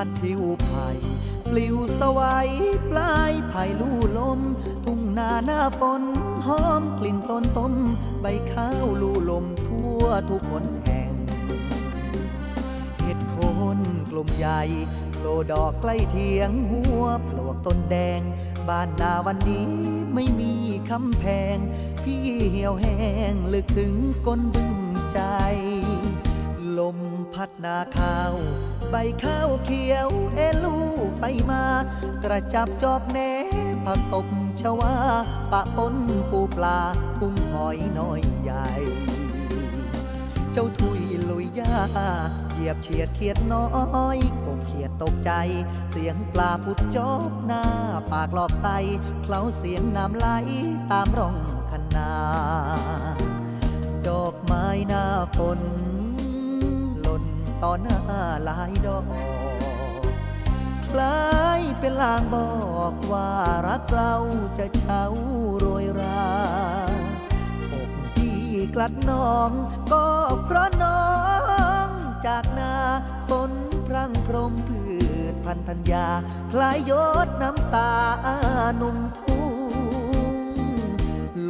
าดผิวไผ่ปลิวสวัยปลายไผ่ลู่ลมทุ่งนาหน้าฝนหอมกลิ่นต้นต้มใบข้าวลู่ลมทั่วทุกคนแห่งเห็ดโคนกลมใหญ่โลดอกใกล้เทียงหัวปลวกต้นแดงบ้านนาวันนี้ไม่มีคำแพงพี่เหี่ยวแห้งลึกถึงก้นบึ้งใจลมพัดนาข้าวใบข้าวเขียวเอลูไปมากระจับจอกแหนผักตบชวาปะปนปูปลากุ้งหอยน้อยใหญ่เจ้าถุยลุยยาเหยียบเฉียดเขียดน้อยกบเขียดตกใจเสียงปลาพุดจอบหน้าปากหลอบใสเคล้าเสียงน้ำไหลตามร่องคันนาดอกไม้หน้าฝนหล่นต่อหน้าหลายดอกคล้ายเป็นลางบอกว่ารักเราจะเช้าโรยราอกพี่กลัดน้องก็เพราะน้องจากนาฝนพรั่งพรมพืชพันธัญญาคลายยศน้ำตาหนุ่มทุ่ง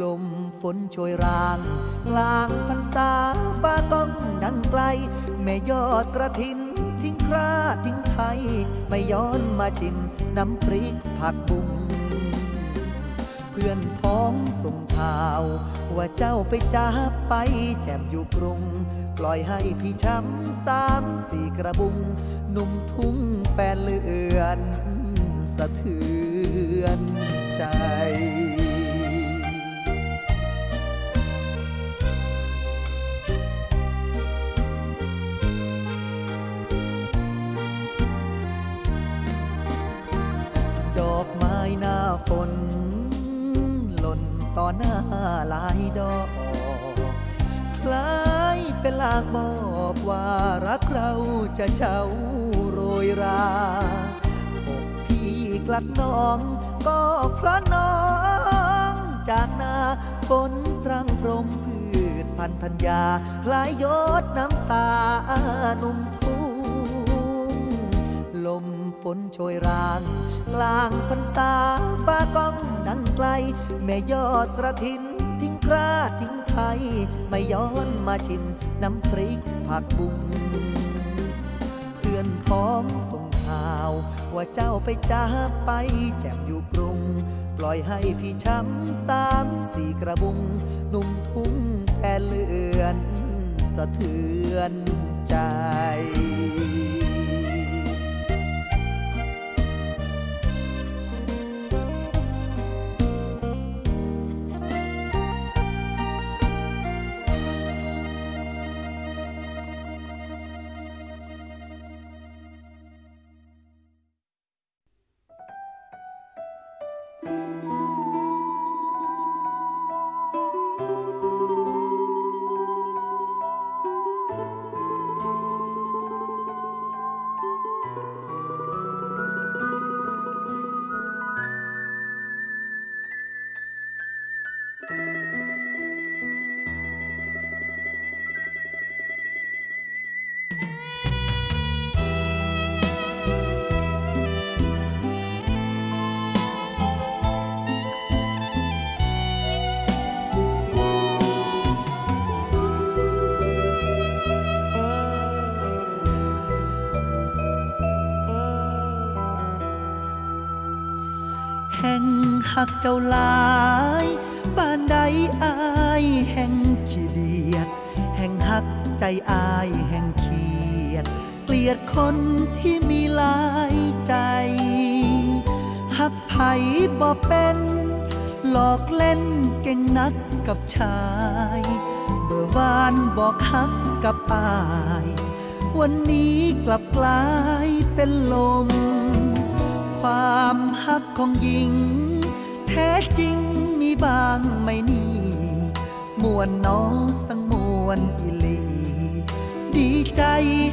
ลมฝนโชยรางกลางพรรษาฟ้าก้องดังไกลแม่ยอดกระถินทิ้งคราทิ้งไทยไม่ย้อนมาชิมน้ำพริกผักบุ้งเพื่อนพ้องส่งข่าวว่าเจ้าไปจับไปแจมอยู่กรุงปล่อยให้พี่ช้ำ3-4กระบุงหนุ่มทุ่งแฟนเลือนสะเทือนใจหน้าฝนหล่นต่อหน้าหลายดอกคล้ายเป็นลางบอกว่ารักเราจะเช้าโรยราอกพี่กลัดน้องก็เพราะน้องจากนาฝนพรั่งพรมพืชพันธัญญาคลายยศน้ำตาหนุ่มทุ่งลมฝนโชยรางกลางพรรษาฟ้าก้องดังไกลแม่ยอดกระถินทิ้งคราทิ้งไทยไม่ย้อนมาชิมน้ำพริกผักบุ้งเพื่อนพ้องส่งข่าวว่าเจ้าไปจับไปแจมอยู่กรุงปล่อยให้พี่ช้ำ3-4กระบุงหนุ่มทุ่งแผ่เลือนสะเทือนใจหักเจ้าหลายบ้านใดอายแห่งขี้เดียดแห่งหักใจอายแห่งเขียดเกลียดคนที่มีหลายใจหักไผบ่เป็นหลอกเล่นเก่งนักกับชายเมื่อวานบอกหักกับอายวันนี้กลับกลายเป็นลมความหักของหญิงแท้จริงมีบางไม่นี่มวนน้องสังมวนอิลีดีใจ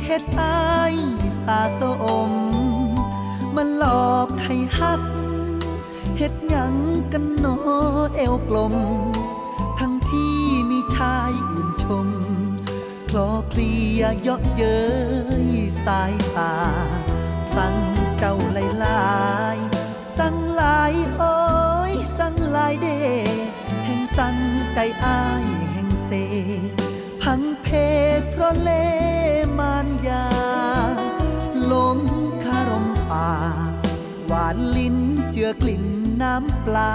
เฮ็ดอายสาสมมันหลอกให้หักเฮ็ดหยังกันหนอเอวกลมทั้งที่มีชายอื่นชมคลอเคลียเยาะเย้ยสายตาส สั่งเจ้าหลายหลายสั่งหลายโอ้ยสั่งหลายเดแห่งสั่งใจอ้ายแห่งเสพังเพเพราะเลมานยาลมคารมป่าหวานลิ้นเจือกลิ่นน้ำปลา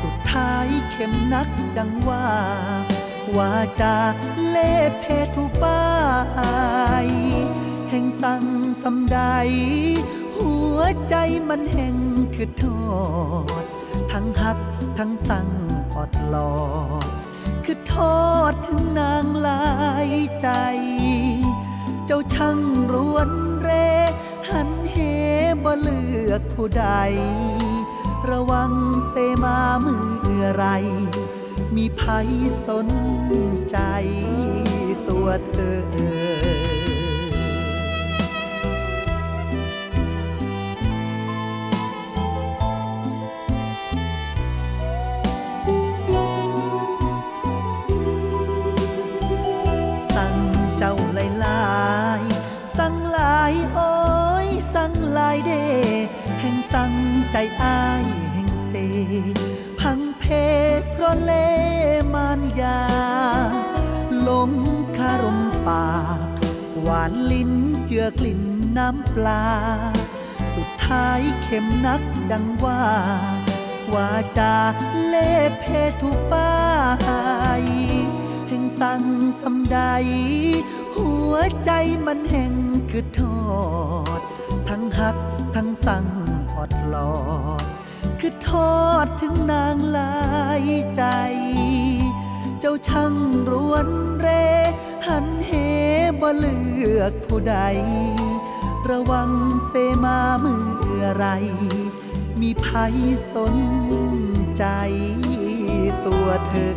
สุดท้ายเข็มนักดังว่าวาจาเล่เพทุบายแห่งสั่งสำใดหัวใจมันแห่งคือทอดทั้งหักทั้งสั่งอดหลอคือทอดถึงนางลายใจเจ้าช่างรวนเรหันเหบ่เลือกผู้ใดระวังเสมาเมื่อไรมีภัยสนใจตัวเธอสั่งหลายโอ้ยสั่งหลายเดแห่งสั่งใจอ้ายแห่งเสพังเพเพราะเลมานยาลมคารมป่าหวานลิ้นเจือกลิ่นน้ำปลาสุดท้ายเข็มนักดังว่าวาจาเล่เพทุบายแห่งสั่งสำใดหัวใจมันแห่งคือทอดทั้งหักทั้งสั่งอดหลอคือทอดถึงนางลายใจเจ้าช่างรวนเรหันเหบ่เลือกผู้ใดระวังเสมาเมื่อไรมีภัยสนใจตัวเธอ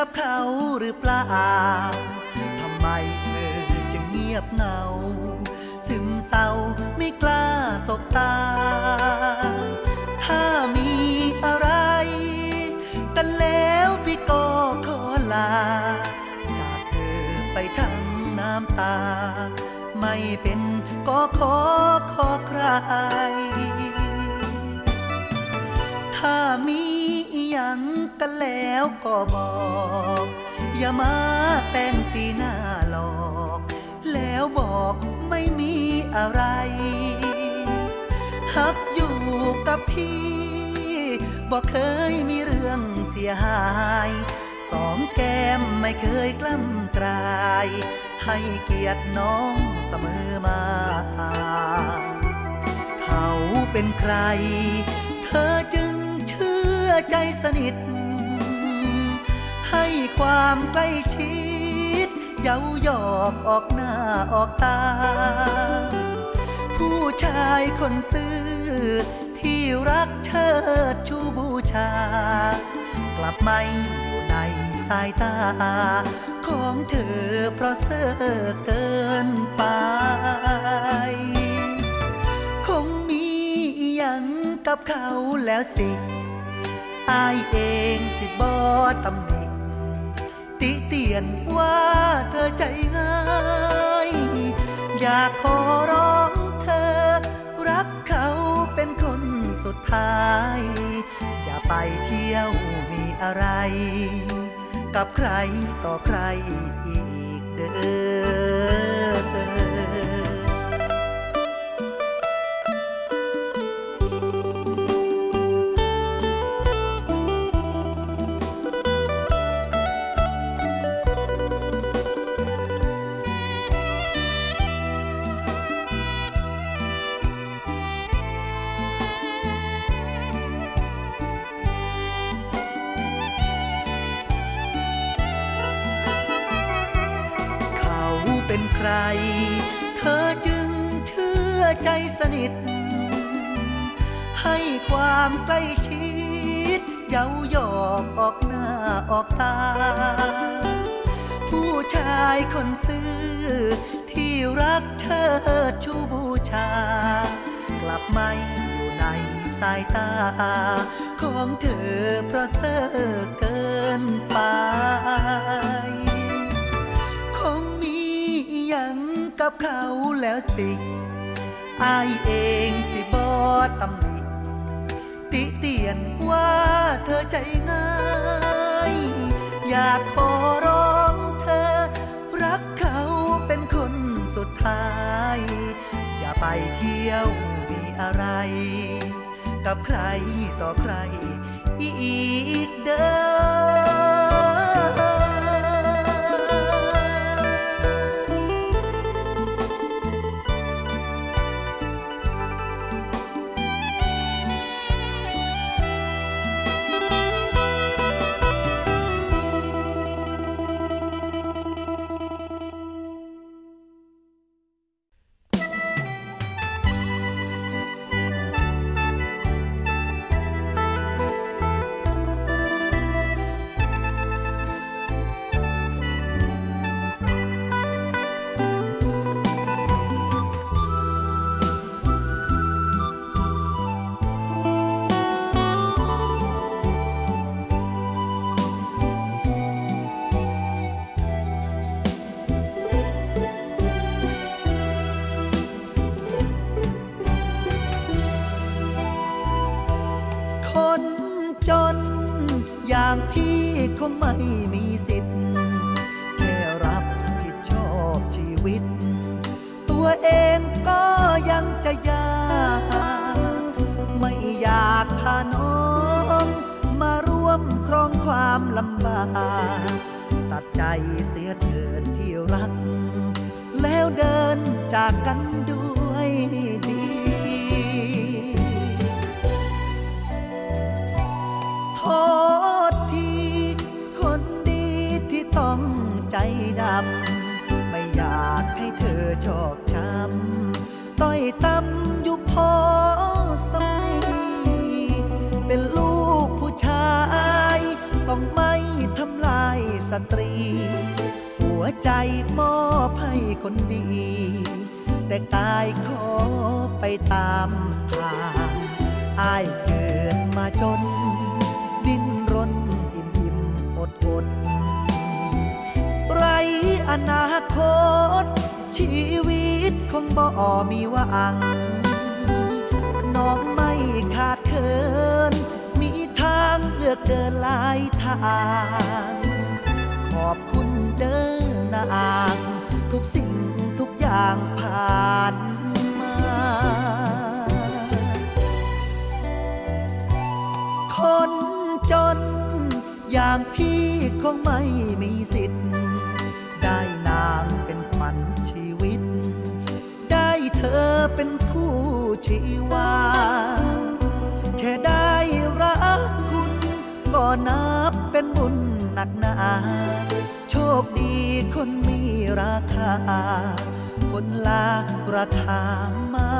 กับเขาหรือเปล่าทำไมเธอจึงเงียบเหงาซึมเศร้าไม่กล้าสบตาถ้ามีอะไรกันแล้วพี่ก็ขอลาจากเธอไปทั้งน้ำตาไม่เป็นก็ขอใครถ้ามีอย่างกันแล้วก็บอกอย่ามาแต่งตีหน้าหลอกแล้วบอกไม่มีอะไรหักอยู่กับพี่บอกเคยมีเรื่องเสียหายสองแก้มไม่เคยกล้ำกลายให้เกียรติน้องเสมอมาเขาเป็นใครเธอจึงเชื่อใจสนิทให้ความใกล้ชิดเย้าหยอกออกหน้าออกตาผู้ชายคนซื่อที่รักเธอชูบูชากลับไม่อยู่ในสายตาของเธอเพราะเซ่อเกินไปคงมีอย่างกับเขาแล้วสิอายเองสิบอตำหนิติเตียนว่าเธอใจง่ายอยากขอร้องเธอรักเขาเป็นคนสุดท้ายอย่าไปเที่ยวมีอะไรกับใครต่อใครอีกเด้อ ใครเธอจึงเชื่อใจสนิทให้ความใกล้ชิดเย้าหยอกออกหน้าออกตาผู้ชายคนซื่อที่รักเธอชูบูชากลับไม่อยู่ในสายตาของเธอเพราะเซ่อเกินไปกับเขาแล้วสิอ้ายเองสิบอตำหนิติเตียนว่าเธอใจง่ายอยากขอร้องเธอรักเขาเป็นคนสุดท้ายอย่าไปเที่ยวมีอะไรกับใครต่อใครอีกเด้อพี่ก็ไม่มีสิทธิ์แค่รับผิดชอบชีวิตตัวเองก็ยังจะยากไม่อยากพาน้องมาร่วมครองความลำบากตัดใจเสียเถิดที่รักแล้วเดินจากกันด้วยดีโทษทีคนดีที่ต้องใจดำไม่อยากให้เธอชอกช้ำต้อยต่ำอยู่พอสมัยเป็นลูกผู้ชายต้องไม่ทำลายสตรีหัวใจมอบให้คนดีแต่กายขอไปตามทางอ้ายเกิดมาจนดิ้นรนอิ่มๆอดๆไรอนาคตชีวิตคงบ่มีหวังน้องไม่ขาดเคินมีทางเลือกเดินหลายทางขอบคุณเด้อนางทุกสิ่งทุกอย่างผ่านมาคนจนอย่างพี่คงไม่มีสิทธิ์ได้นางเป็นขวัญชีวิตได้เธอเป็นคู่ชีวาแค่ได้รักคุณก็นับเป็นบุญหนักหนาโชคดีคนมีราคาคนลาราคาไม่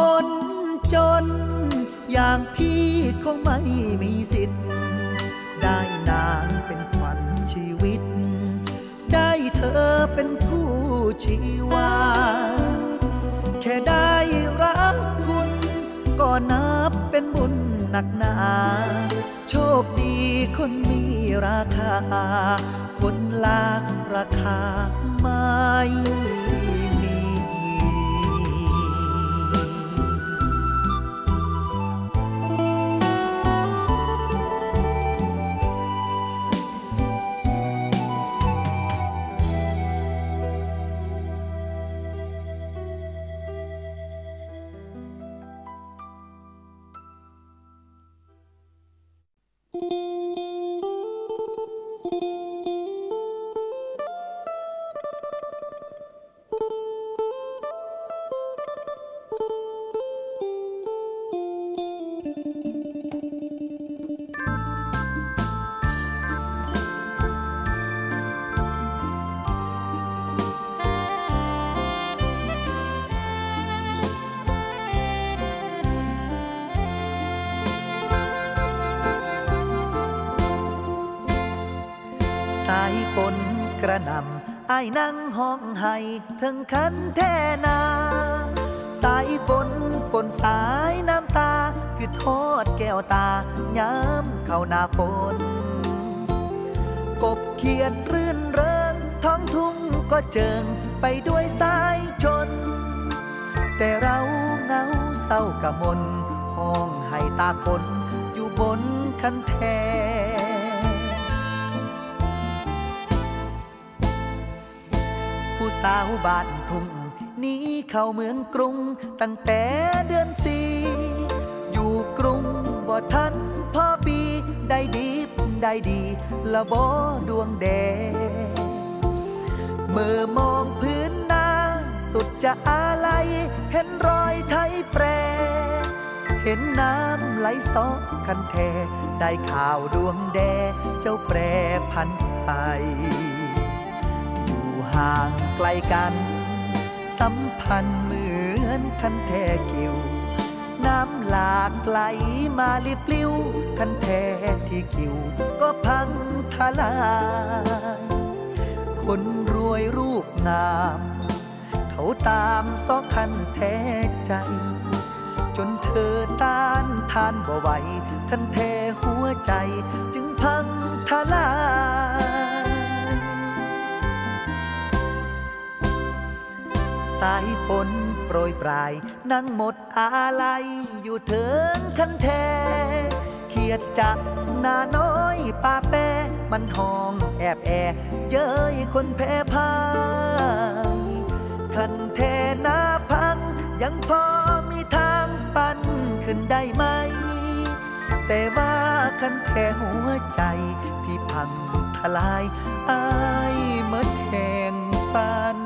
คนจนอย่างพี่คงไม่มีสิทธิ์ได้นางเป็นขวัญ เธอเป็นผู้ชี้ว่าแค่ได้รักคุณก็นับเป็นบุญหนักหนาโชคดีคนมีราคาคนลากราคาไม่ไอ้นั่งห้องไห้ถึงคันแท่นาสายฝนฝนสายน้ำตาคือทอดแก้วตาย้ำเข้าหน้าฝนกบเขียดรื่นเริงท้องทุ่งก็เจิงไปด้วยสายชนแต่เราเหงาเศร้ากะมนห้องไห้ตาฝนอยู่บนคันแท่สาวบ้านทุ่งนี้เข้าเมืองกรุงตั้งแต่เดือนสี่อยู่กรุงบ่ทันพ่อปีได้ดีได้ดีละบ่ดวงแดงเมื่อมองพื้นนาสุดจะอาลัยเห็นรอยไทยแปรเห็นน้ำไหลซอกคันแทได้ข่าวดวงแดงเจ้าแปรพันไทยห่างไกลกันสัมพันธ์เหมือนคันแทกิ่วน้ำหลากไหลมาลิบลิ้วคันแทที่กิ่วก็พังทลายคนรวยรูปงามเขาตามซอกคันแทใจจนเธอต้านทานบ่ไหวคันแทหัวใจจึงพังทลายสายฝนโปรยปลายนั่งหมดอาลัยอยู่เถิงคันแทเขียดจักนาน้อยป่าแปมันห้องแอบแอเย้ยคนแพ้พ่ายคันแทนาพังยังพอมีทางปั่นขึ้นได้ไหมแต่ว่าคันแทหัวใจที่พังทลายอายเมื่อแห่งปัน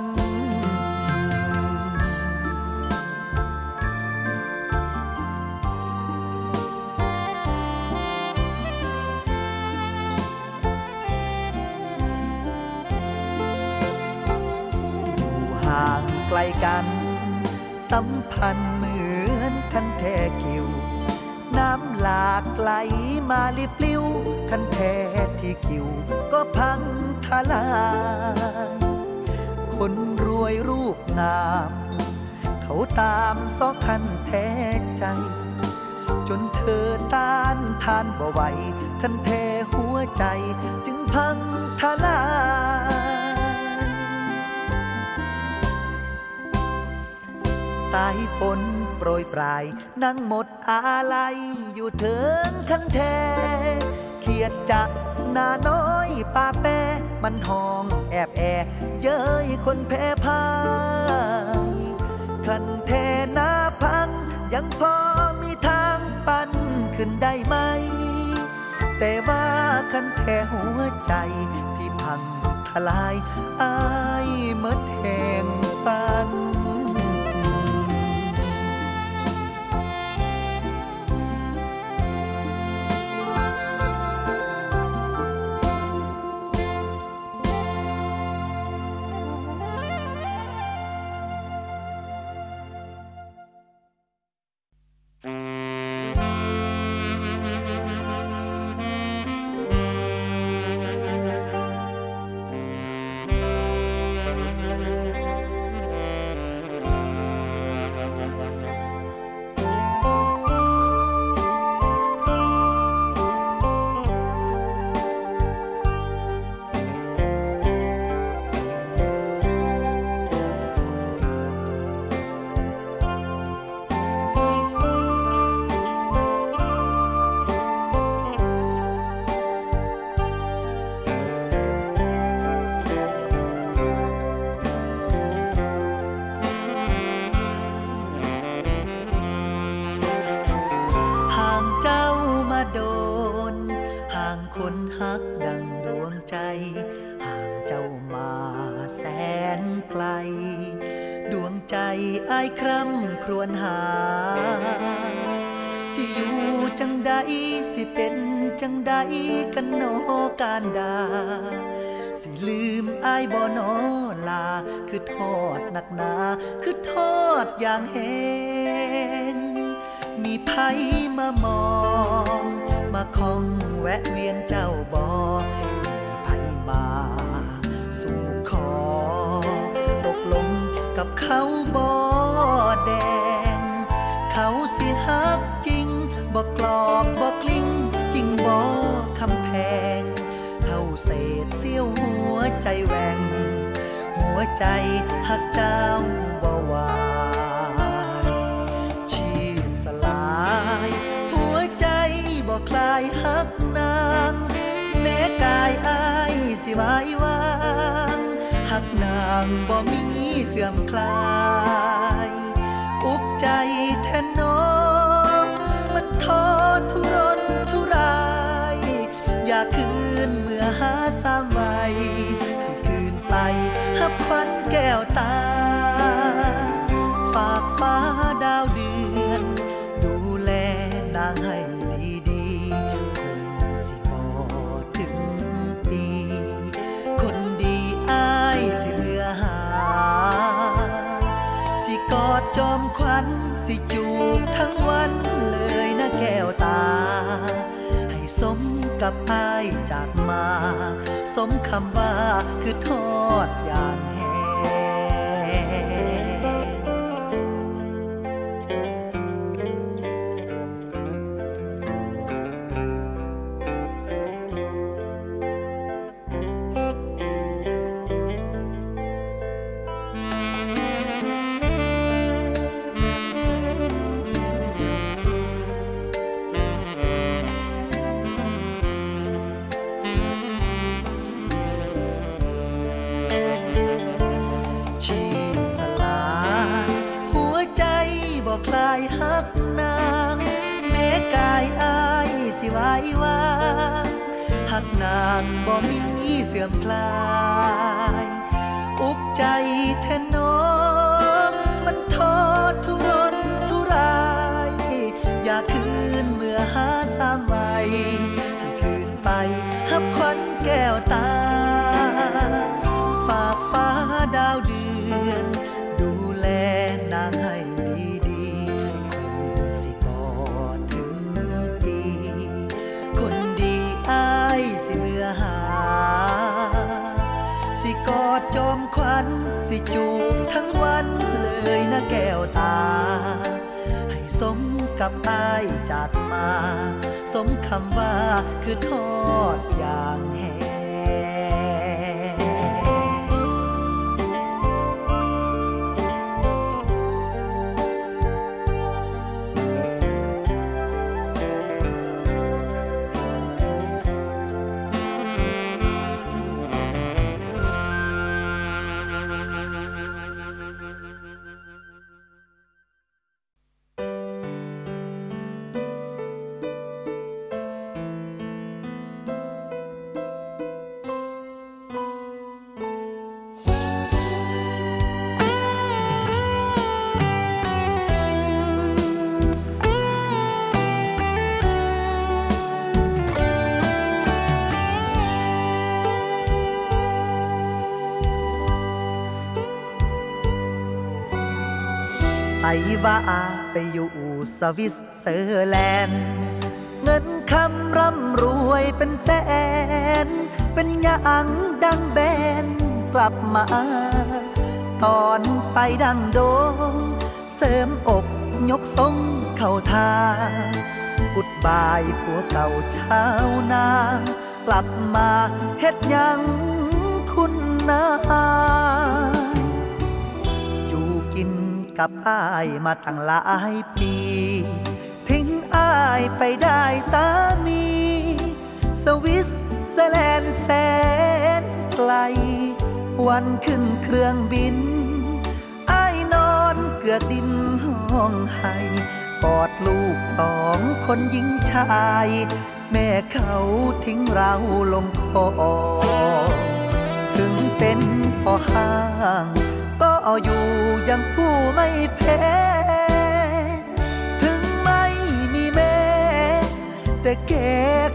ห่างไกลกันสัมพันธ์เหมือนคันแทกิ่วน้ำหลากไหลมาลิบลิ้วคันแทที่กิ่วก็พังทลายคนรวยรูปงามเขาตามซอกคันแทใจจนเธอต้านทานบ่ไหวคันแทหัวใจจึงพังทลายสายฝนโปรยปลายนั่งหมดอาลัยอยู่เถิงคันแทเขียดจักนาน้อยป่าแปมันห้องแอบแอเย้ยคนแพ้พ่ายคันแทนาพังยังพอมีทางปั่นขึ้นได้ไหมแต่ว่าคันแทหัวใจที่พังทลายอายเมื่อแห่งปัน ฮักดังดวงใจห่างเจ้ามาแสนไกลดวงใจอ้ายคร่ำครวญหาสิอยู่จังใดสิเป็นจังใดกันหนอการดาสิลืมอ้ายบ่หนอลาคือทอดหนักหนาคือทอดอย่างแห้งมีไผ่มามองมาคองแวะเวียนเจ้าบ่มีไผ่มาสู่ขอตกลงกับเขาบ่แดงเขาสิฮักจริงบ่กลอกบ่กลิ้งจริงบ่คำแพงเท่าเศษเสี้ยวหัวใจแหว่งหัวใจฮักเจ้าบ่วายชีพสลายหัวใจบ่คลายฮักนางแม้กายอายสิวายวางฮักนางบ่มีเสื่อมคลายอุกใจแทนน้องมันท้อทุรนทุรายอยากคืนเมื่อหาสามัยสิคืนไปฮับควันแก้วตาฝากฟ้าดาวเดือนดูแลนางให้ดีๆคงสิบ่ถึงปีคนดีอ้ายสิเมื่อหาสิกอดจอมขวัญสิจูบทั้งวันเลยนะแก้วตาให้สมกับอ้ายจากมาสมคำว่าคือทอดอย่างแห้งคลายฮักนางแม้กายอ้ายสิวายวางฮักนางบ่มีเสื่อมคลายอุกใจแทนน้องมันท้อทุรนทุรายอยากคืนเมื่อหาสามัยสิคืนไปฮับควันแก้วตาฝากฟ้าดาวเดือนดูแลนางให้สิเมื่อหาสิกอดจอมขวัญสิจูบทั้งวันเลยนะแก้วตาให้สมกับอ้ายจากมาสมคำว่าคือทอดอย่างแห้งไอว่าอาไปอยู่สวิตเซอร์แลนด์เงินคำร่ำรวยเป็นแสนเป็นหยังดังแบนกลับมาตอนไปดังโดงเสริมอกยกทรงเข้าทาอุดบายผัวเก่าชาวนากลับมาเฮ็ดหยังคุณนาอยู่กินกับอ้ายมาตั้งหลายปีทิ้งอ้ายไปได้สามีสวิสเซอร์แลนด์แสนไกลวันขึ้นเครื่องบินอ้ายนอนเกลือดินห้องไห้กอดลูกสองคนหญิงชาย แม่เขาทิ้งเราลงคอถึงเป็นพ่อห้างก็อยู่ยังผู้ไม่แพ้ถึงไม่มีแม่แต่แก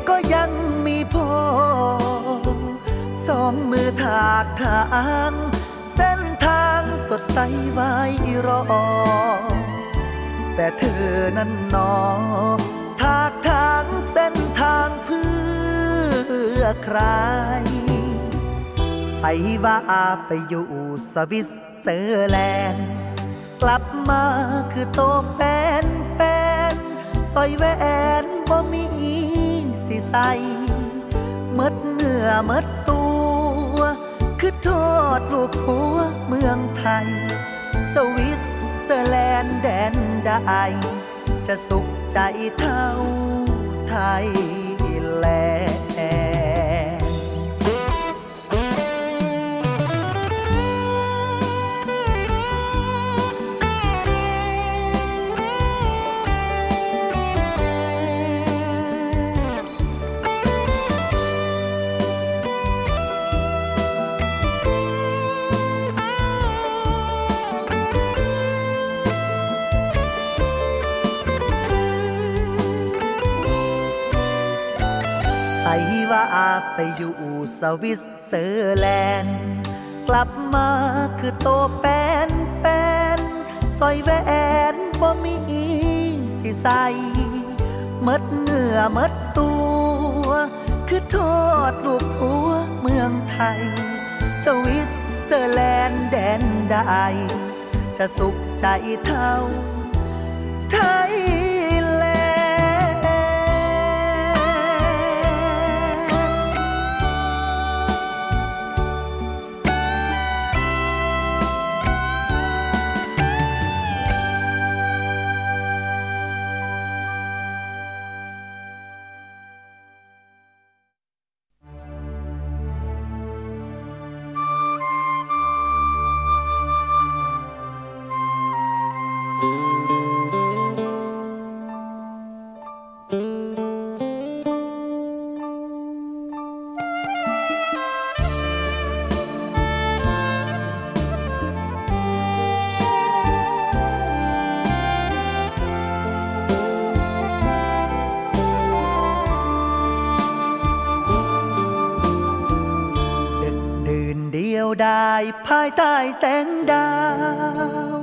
ก็ยังมีพ่อสองมือถากทางเส้นทางสดใสไว้รอแต่เธอนั้นนอถากทางเส้นทางเพื่อใครใส่ว่าไปอยู่สวิตเซอร์แลนด์กลับมาคือโตแป้นแป้นสอยแหวนบ่มีสิใส่เมิดเนื้อเมิดตัวคือโทษลูกหัวเมืองไทยสวิตเซอร์แลนด์แดนใดจะสุขใจเท่าไทยแลไปอยู่สวิตเซอร์แลนด์กลับมาคือโตแป้นแป้นสอยแหวนบ่มีสิใส่เมิดเนื้อเมิดตัวคือโทษลูกหัวเมืองไทยสวิตเซอร์แลนด์แดนใดจะสุขใจเท่าไทยภายใต้แสงดาว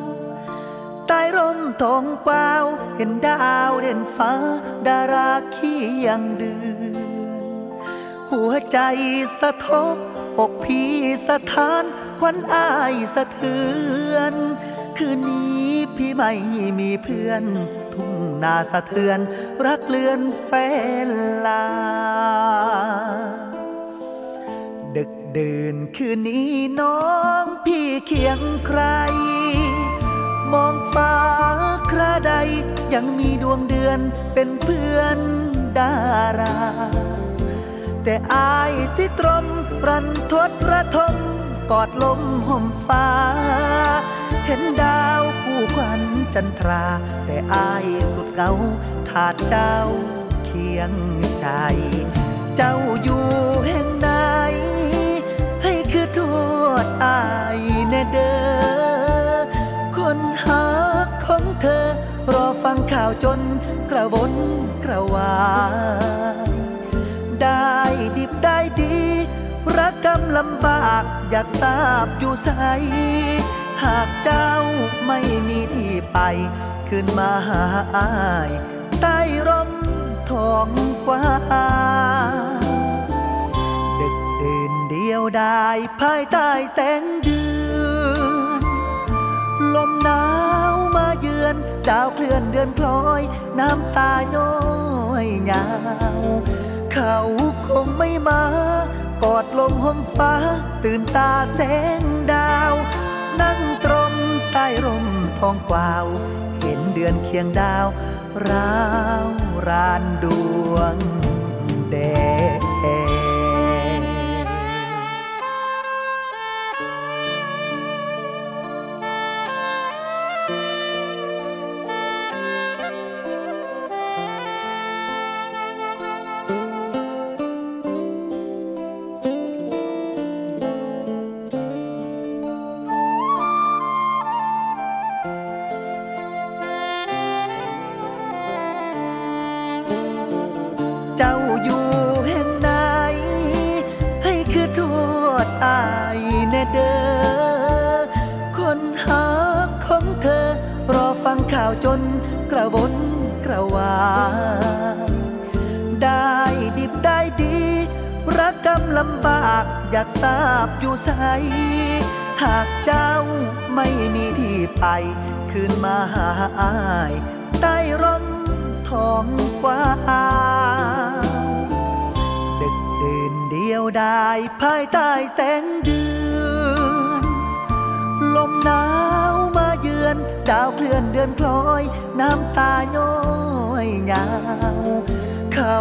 ใต้ร่มทองกวาวเห็นดาวเด่นฟ้าดาราขี้ยังเดือนหัวใจสะท้อนอกพี่สะท้านขวัญอ้ายสะเทือนคืนนี้พี่ไม่มีเพื่อนทุ่งนาสะเทือนรักเลือนแฟนลาเดินคืนนี้น้องพี่เคียงใครมองฟ้าคราใดยังมีดวงเดือนเป็นเพื่อนดาราแต่อายสิตรมรันทดระทมกอดลมห่มฟ้าเห็นดาวคู่ขวัญจันทราแต่อายสุดเงาขาดเจ้าเคียงใจเจ้าอยู่แห่งใดให้คือโทษอายแน่เด้อคนหาของเธอรอฟังข่าวจนกระวนกระวายได้ดิบได้ดีรักกำลำบากอยากทราบอยู่ใสหากเจ้าไม่มีที่ไปคืนมาหาอายใต้ร่มทองกว้างดึกดื่นเดียวดายภายใต้แสงเดือนลมหนาวมาเยือนดาวเคลื่อนเดือนคล้อยน้ำตาย้อยยาวเขาคงไม่มากอดลมห่มฟ้าตื่นตาแสงดาวนั่งตรมใต้ร่มทองกวาวเห็นเดือนเคียงดาวร้าวรานดวงแดง าวจนกระวนกระวายได้ดิบได้ดีรักกำลำบากอยากทราบอยู่ไสหากเจ้าไม่มีที่ไปคืนมาหาอ้ายใต้ร่มท้องฟ้าดึกดื่นเดียวดายภายใต้แสงเดือนลมหนาวมาเยือนดาวเคลื่อนเดือนคล้อยน้ำตาย้อยยาวเขา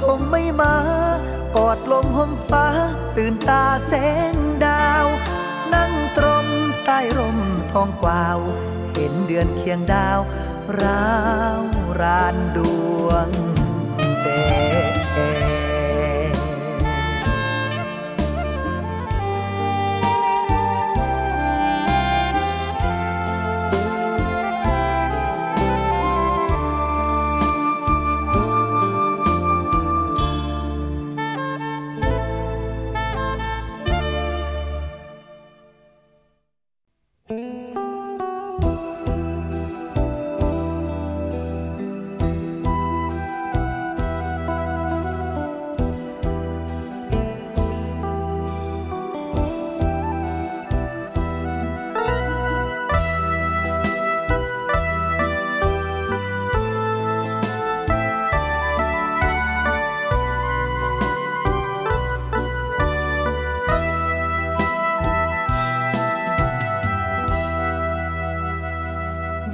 คงไม่มากอดลมห่มฟ้าตื่นตาแสงดาวนั่งตรมใต้ร่มท้องกวาวเห็นเดือนเคียงดาวร้าวรานดวงแดง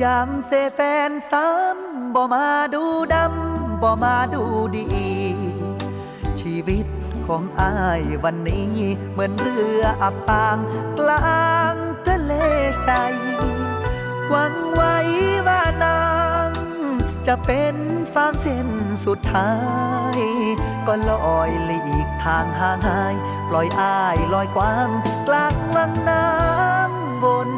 ยามเสแฟนซ้ำบ่มาดูดำบ่มาดูดีชีวิตของอ้ายวันนี้เหมือนเรืออับปางกลางทะเลใจหวังไว้ว่านางจะเป็นฟางเส้นสุดท้ายก็ลอยหลีกทางห่างหายปล่อยอ้ายลอยกว้างกลางวังน้ำวน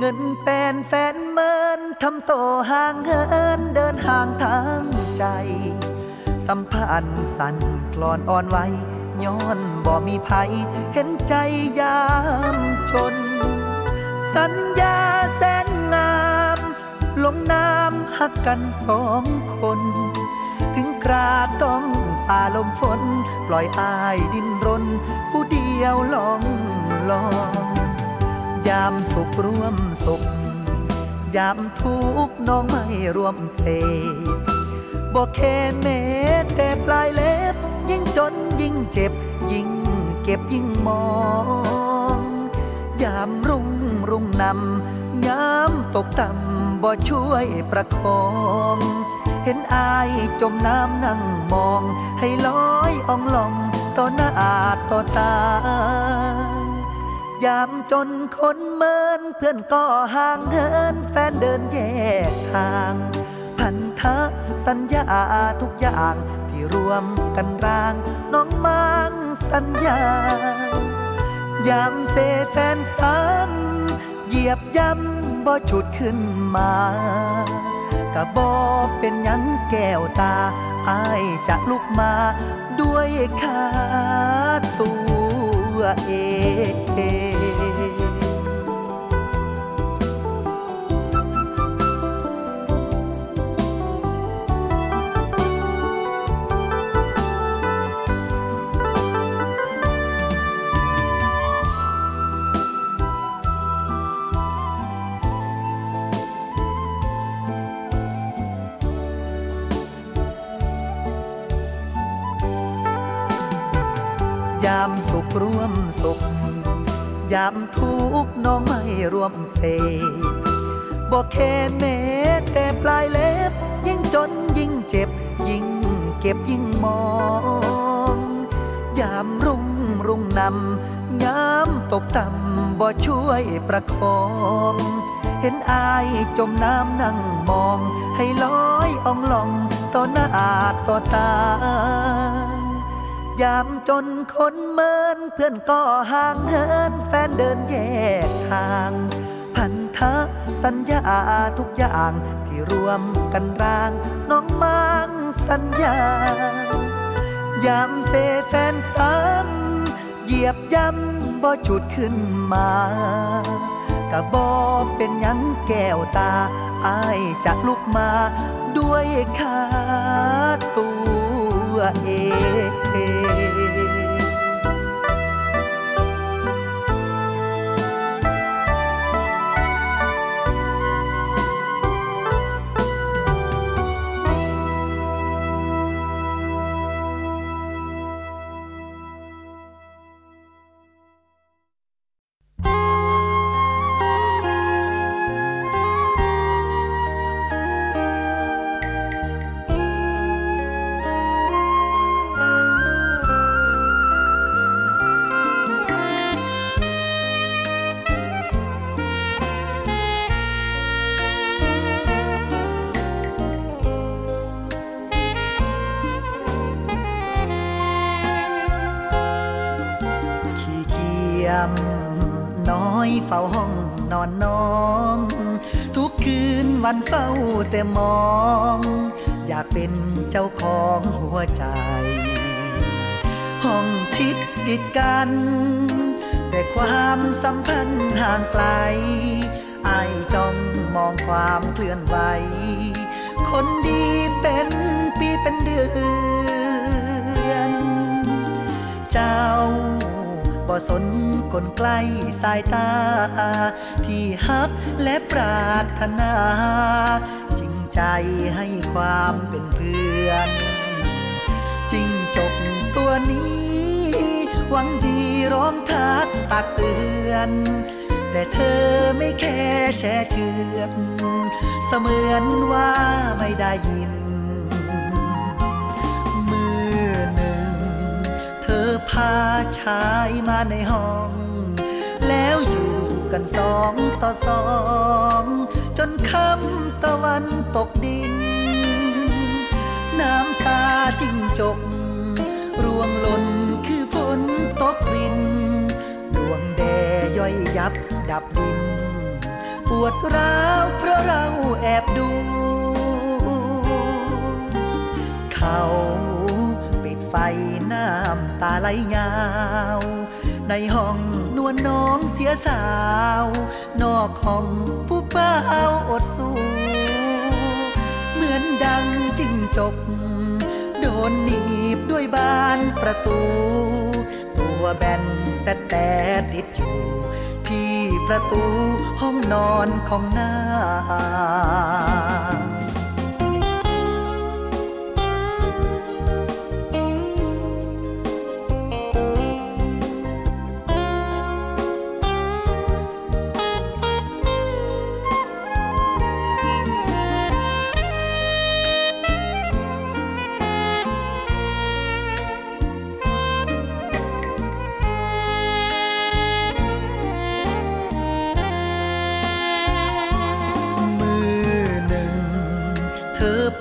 เงินเป็นแฟนเมินทำโตห่างเหินเดินห่างทางใจสัมพันธ์สั่นคลอนอ่อนไหวย้อนบ่มีภัยเห็นใจยามจนสัญญาแสนงามลงน้ำหักกันสองคนถึงกราดต้องฝ่าลมฝนปล่อยอ้ายดิ้นรนผู้เดียวลองลองยามสุขร่วมสุขยามทุกข์น้องไม่ร่วมเสพบอกแค่เม็ดแต่ปลายเล็บยิ่งจนยิ่งเจ็บยิ่งเก็บยิ่งมองยามรุ่งนำยามตกต่ำบ่ช่วยประคองเห็นอายจมน้ำนั่งมองให้ลอยอ่องลองต่อหน้าต่อตายามจนคนเมินเพื่อนก็ห่างเหินแฟนเดินแยกทางพันธะสัญญาทุกอย่างที่รวมกันร่างน้องมั่งสัญญายามเสแฟนซ้ำเหยียบย้ำบ่ฉุดขึ้นมากะบ่เป็นหยังแก้วตาอ้ายจะลุกมาด้วยขาตัวเองยามสุขร่วมสุขยามทุกข์น้องไม่ร่วมเสพบอกแค่เม็ดแต่ปลายเล็บยิ่งจนยิ่งเจ็บยิ่งเก็บยิ่งมองยามรุ่งนำยามตกต่ำบ่ช่วยประคองเห็นอายจมน้ำนั่งมองให้ลอยอ่องลองต่อหน้าต่อตายามจนคนเมินเพื่อนก็ห่างเหินแฟนเดินแยกทางพันธะสัญญาทุกอย่างที่รวมกันร่างน้องมั่งสัญญายามเสแฟนซ้ำเหยียบย้ำบ่ฉุดขึ้นมากะบ่ เป็นหยังแก้วตาอ้ายจะลุกมาด้วยขาตัวเองเฝ้าห้องนอนน้องทุกคืนวันเฝ้าแต่มองอยากเป็นเจ้าของหัวใจห้องชิดติดกันแต่ความสัมพันธ์ห่างไกลอายจ้องมองความเคลื่อนไหวคนดีเป็นปีเป็นเดือนเจ้าบ่สนคนใกล้สายตาที่ฮักและปรารถนาจริงใจให้ความเป็นเพื่อนจริงจบตัวนี้หวังดีร้องทักตักเตือนแต่เธอไม่แค่แช่เชือกเสมือนว่าไม่ได้ยินพาชายมาในห้องแล้วอยู่กันสองต่อสองจนค่ำตะวันตกดินน้ำตาจิ้งจกร่วงหล่นคือฝนตกรินดวงแดย่อยยับดับดินปวดร้าวเพราะเราแอบดูเขาไฟน้ำตาไหลยาวในห้องนวลน้องเสียสาวนอกห้องผู้เป้าอดสู้เหมือนดังจิ้งจกโดนหนีบด้วยบานประตูตัวแบนแต่ติดอยู่ที่ประตูห้องนอนของนาง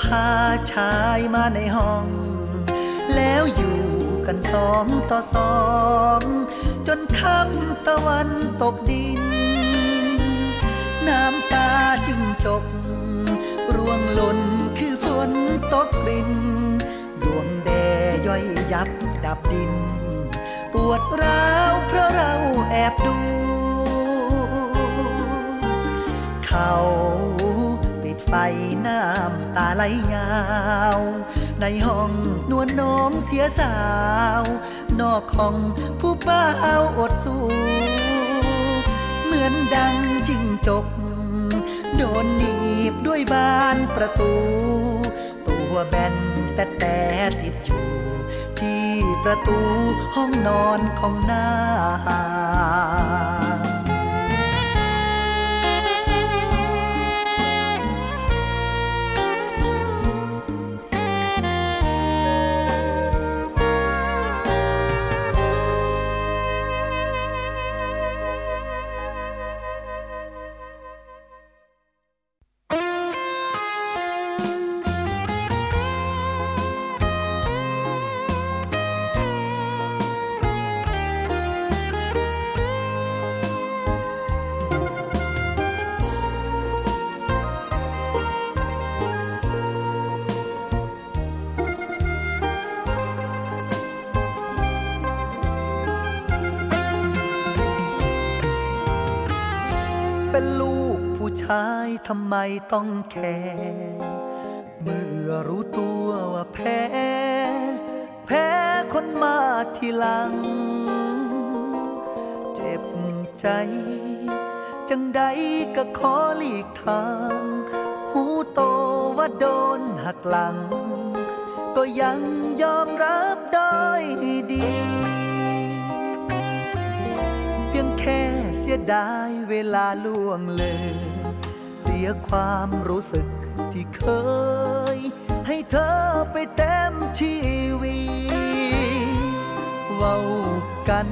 พาชายมาในห้องแล้วอยู่กันสองต่อสองจนค่ำตะวันตกดินน้ำตาจิ้งจกร่วงหล่นคือฝนตกรินดวงแดย่อยยับดับดินปวดร้าวเพราะเราแอบดูเขาไฟน้ำตาไหลยาวในห้องนวลน้องเสียสาวนอกห้องผู้เป้าอดสู้เหมือนดังจิ้งจกโดนหนีบด้วยบานประตูตัวแบนแต่ติดอยู่ที่ประตูห้องนอนของนาง เป็นลูกผู้ชายทำไมต้องแคร์เมื่อรู้ตัวว่าแพ้คนมาทีหลังเจ็บใจจังใดก็ขอหลีกทางหูโตว่าโดนหักหลังก็ยังยอมรับได้ดีเพียงแค่เสียดายเวลาล่วงเลยเสียความรู้สึกที่เคยให้เธอไปเต็มชีวิตเว้ากัน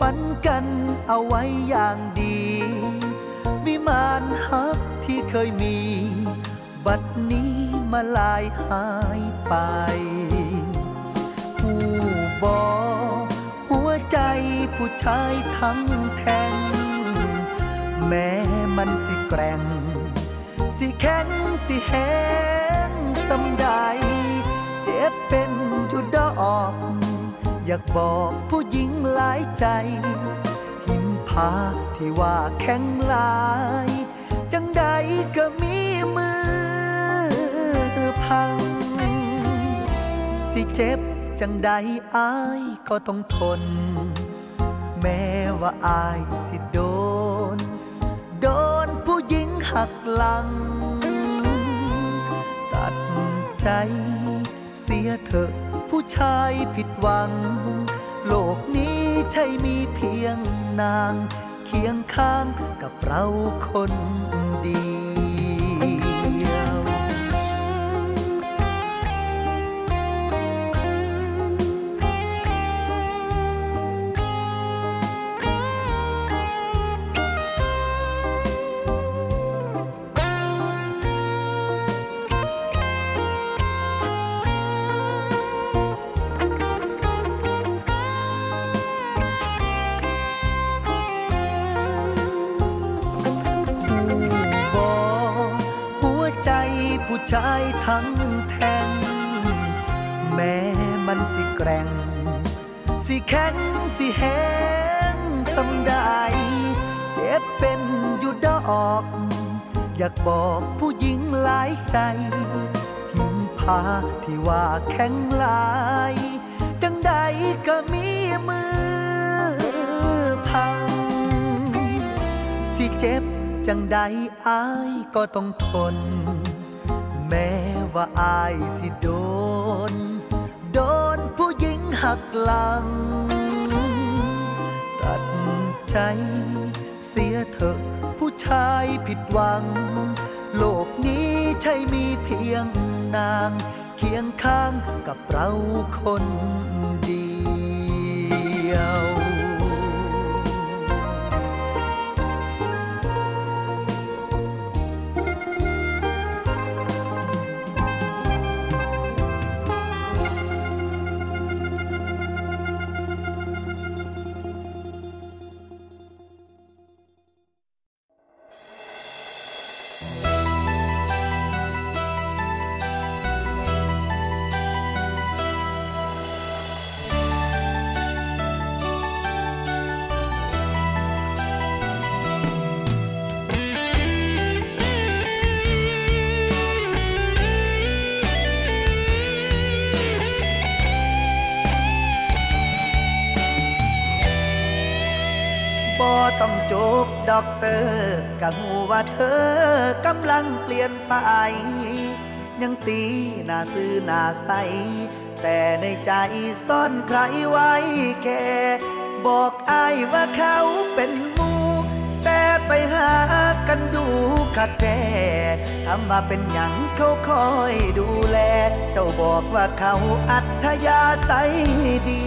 ฝันกันเอาไว้อย่างดีวิมานฮักที่เคยมีบัดนี้มาลายหายไปผู้บอกหัวใจผู้ชายทั้งแท่งแม้มันสิแกร่งสิแข็งสิแห้งสำใดเจ็บเป็นอยู่ดอกอยากบอกผู้หญิงหลายใจหิมพาที่ว่าแข็งหลายจังใดก็มีมือพังสิเจ็บจังใดอ้ายก็ต้องทนแม้ว่าอ้ายสิโดนผู้หญิงหักหลังตัดใจเสียเถอะผู้ชายผิดหวังโลกนี้ใช่มีเพียงนางเคียงข้างกับเราคนเดียวผู้ชายทั้งแท่งแม้มันสิแกร่งสิแข็งสิแห้งสำใดเจ็บเป็นอยู่ดอกอยากบอกผู้หญิงหลายใจหิมพาที่ว่าแข็งหลายจังใดก็มีมือพังสิเจ็บจังใดอ้ายก็ต้องทนแม้ว่าอ้ายสิโดนผู้หญิงหักหลังตัดใจเสียเถอะผู้ชายผิดหวังโลกนี้ใช่มีเพียงนางเคียงข้างกับเราคนเดียวต้องจูบด็อกเตอร์ก็หูว่าเธอกำลังเปลี่ยนไปยังตีหน้าซื่อหน้าใสแต่ในใจซ่อนใครไว้แค่บอกอ้ายว่าเขาเป็นหมูแต่ไปหากันดูคักแท้ทำมาเป็นหยังเขาคอยดูแลเจ้าบอกว่าเขาอัธยาศัยดี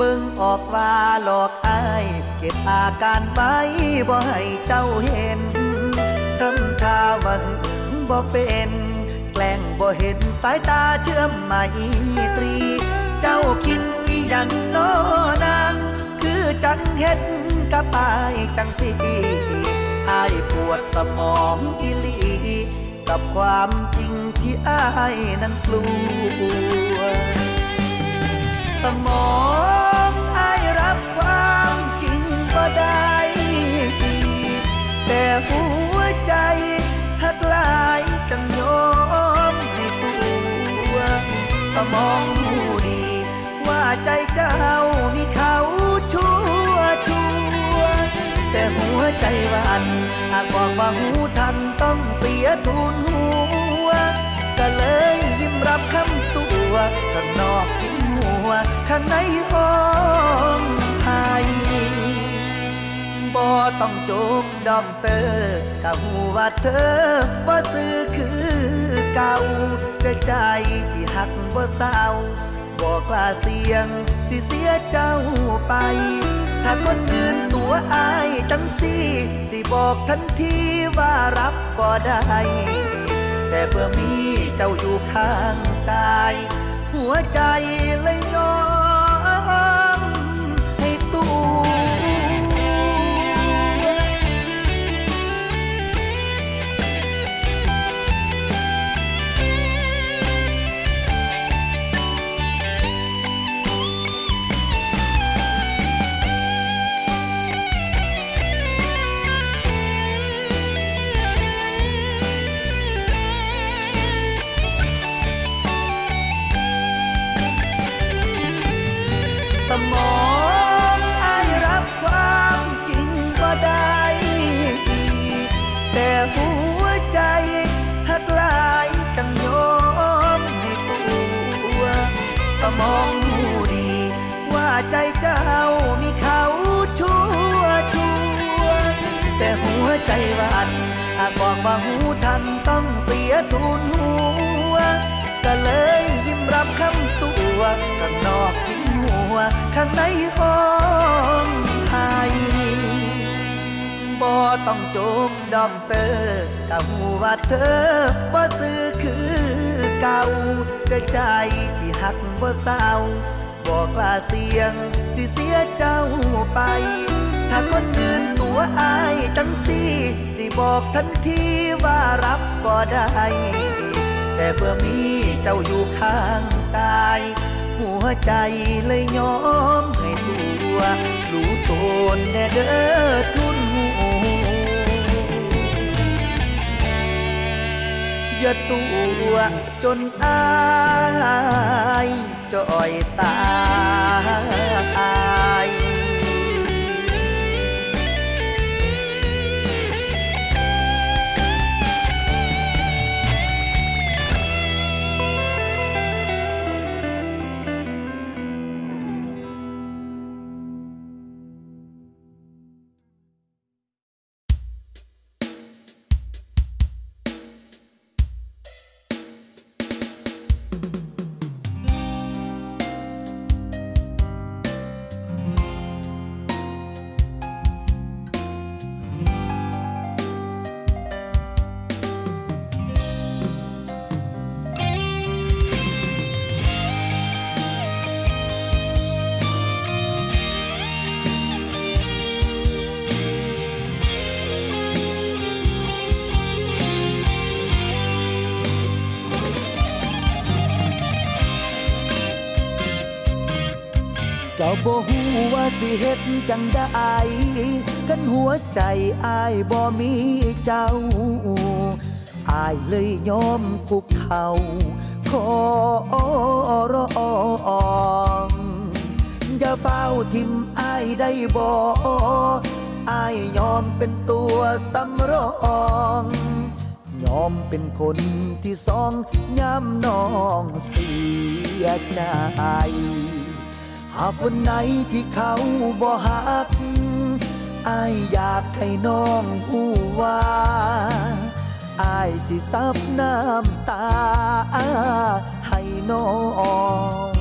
เบิ่งออกว่าหลอกอ้ายเก็บอาการไว้บ่ให้เจ้าเห็นทำท่าว่าหึงบ่เป็นแกล้งบ่เห็นสายตาเชื่อมไม่ตรีเจ้าคิดอีหยังน้อนางคือจังเห็นกับอ้ายจังสิอ้ายปวดสมองอีหลีกับความจริงที่อ้ายนั้นกลัวสมองอ้ายรับความจริงบ่ได้ มองผู้ดีว่าใจเจ้ามีเขาชั่วแต่หัวใจวันหากบอกว่าหูทันต้องเสียทุนหัวก็เลยยิ้มรับคำตัวข้างนอกกินหัวข้างในห้องไทยบ่ต้องจบดอกเตอร์ก็หูว่าเธอบ่ซื้อคือเก่าแต่ใจที่หักบ่เศร้าบ่กล้าเสี่ยงสิเสียเจ้าไปถ้าคนอื่นตัวอายจังซี่สิบอกทันทีว่ารับบ่ได้แต่เพื่อมีเจ้าอยู่ข้างกายหัวใจเลยยอมให้ตัวมองผู้ดีว่าใจเจ้ามีเขาชั่วแต่หัวใจวันหากบอกว่าหูทันต้องเสียทุนหัวก็เลยยิ้มรับคำตัวข้างนอกกินหัวข้างในห้องไทยบ่ต้องจบดอกเตอร์ก็หูว่าเธอบ่ซื้อคือเก่าแต่ใจที่หักบ่เศร้าบ่กล้าเสี่ยงสิเสียเจ้าไปถ้าคนอื่นตัวอายจังซี่สิบอกทันทีว่ารับบ่ได้แต่เพื่อมีเจ้าอยู่ข้างกายหัวใจเลยยอมให้ตัวรู้ตนแน่เด้อทุนหัวอย่าตัวจนอายจ่อยตายก็บ่ฮู้ว่าสิเฮ็ดจังได้กันหัวใจอายบ่มีเจ้าอายเลยยอมคุกเข่าขอร้องอย่าเฝ้าทิ่มอายได้บ่อายยอมเป็นตัวสำรองยอมเป็นคนที่สองย้ำน้องเสียใจหากวันไหนที่เขาบ่หักอายอยากให้น้องฮู้ว่าอายสิซับน้ำตาให้น้อง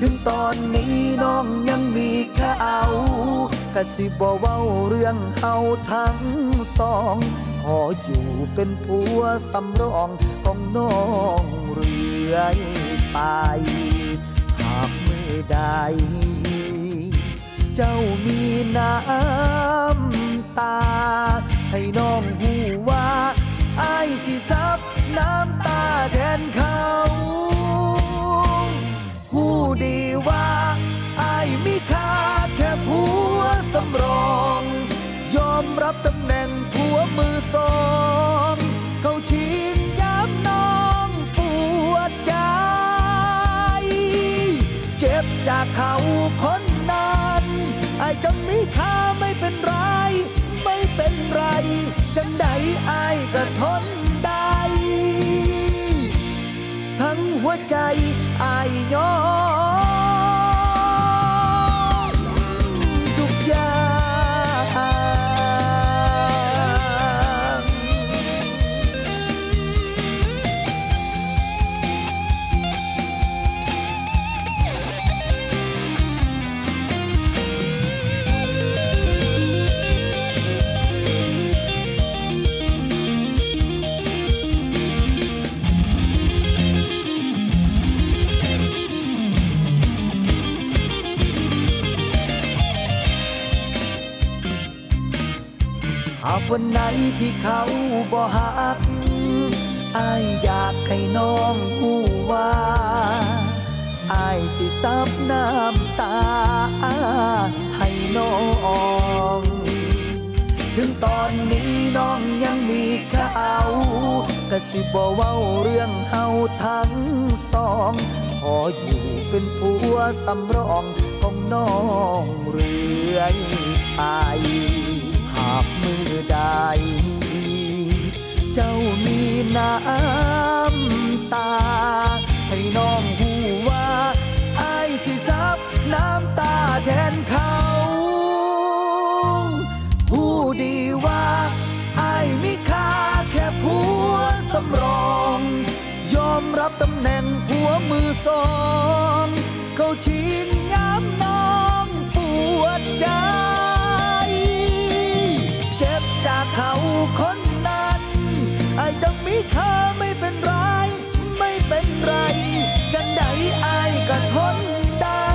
ถึงตอนนี้น้องยังมีเขาก็สิบ่เว้าเรื่องเขาทั้งสองขออยู่เป็นผัวสำรองของน้องเรื่อยไปได้เจ้ามีน้ำตาให้น้องหูว่าอายสิซับน้ำตาแทนเขาหูดีว่าอายมีค่าแค่ผัวสำรองยอมรับตำแหน่งผัวมือสองเขาชิงย้ำน้องปวดใจ深い愛の วันไหนที่เขาบ่หักอ้ายอยากให้น้องฮู้ว่าอ้ายสิซับน้ำตาให้น้องถึงตอนนี้น้องยังมีเขาก็สิบ่เว้าเรื่องเฮาทั้งสองขออยู่เป็นผัวสำรองของน้องเรื่อยไปหากมือใดเจ้ามีน้ำตาให้น้องฮู้ว่าอ้ายสิซับน้ำตาแทนเขาฮู้ดีว่าอ้ายมีค่าแค่ผัวสำรองยอมรับตำแหน่งผัวมือสองเขาชิงย้ำน้องปวดใจเขาคนนั้นไอ้จังมีค่าไม่เป็นไรไม่เป็นไรจังใดไอ้ก็ทนได้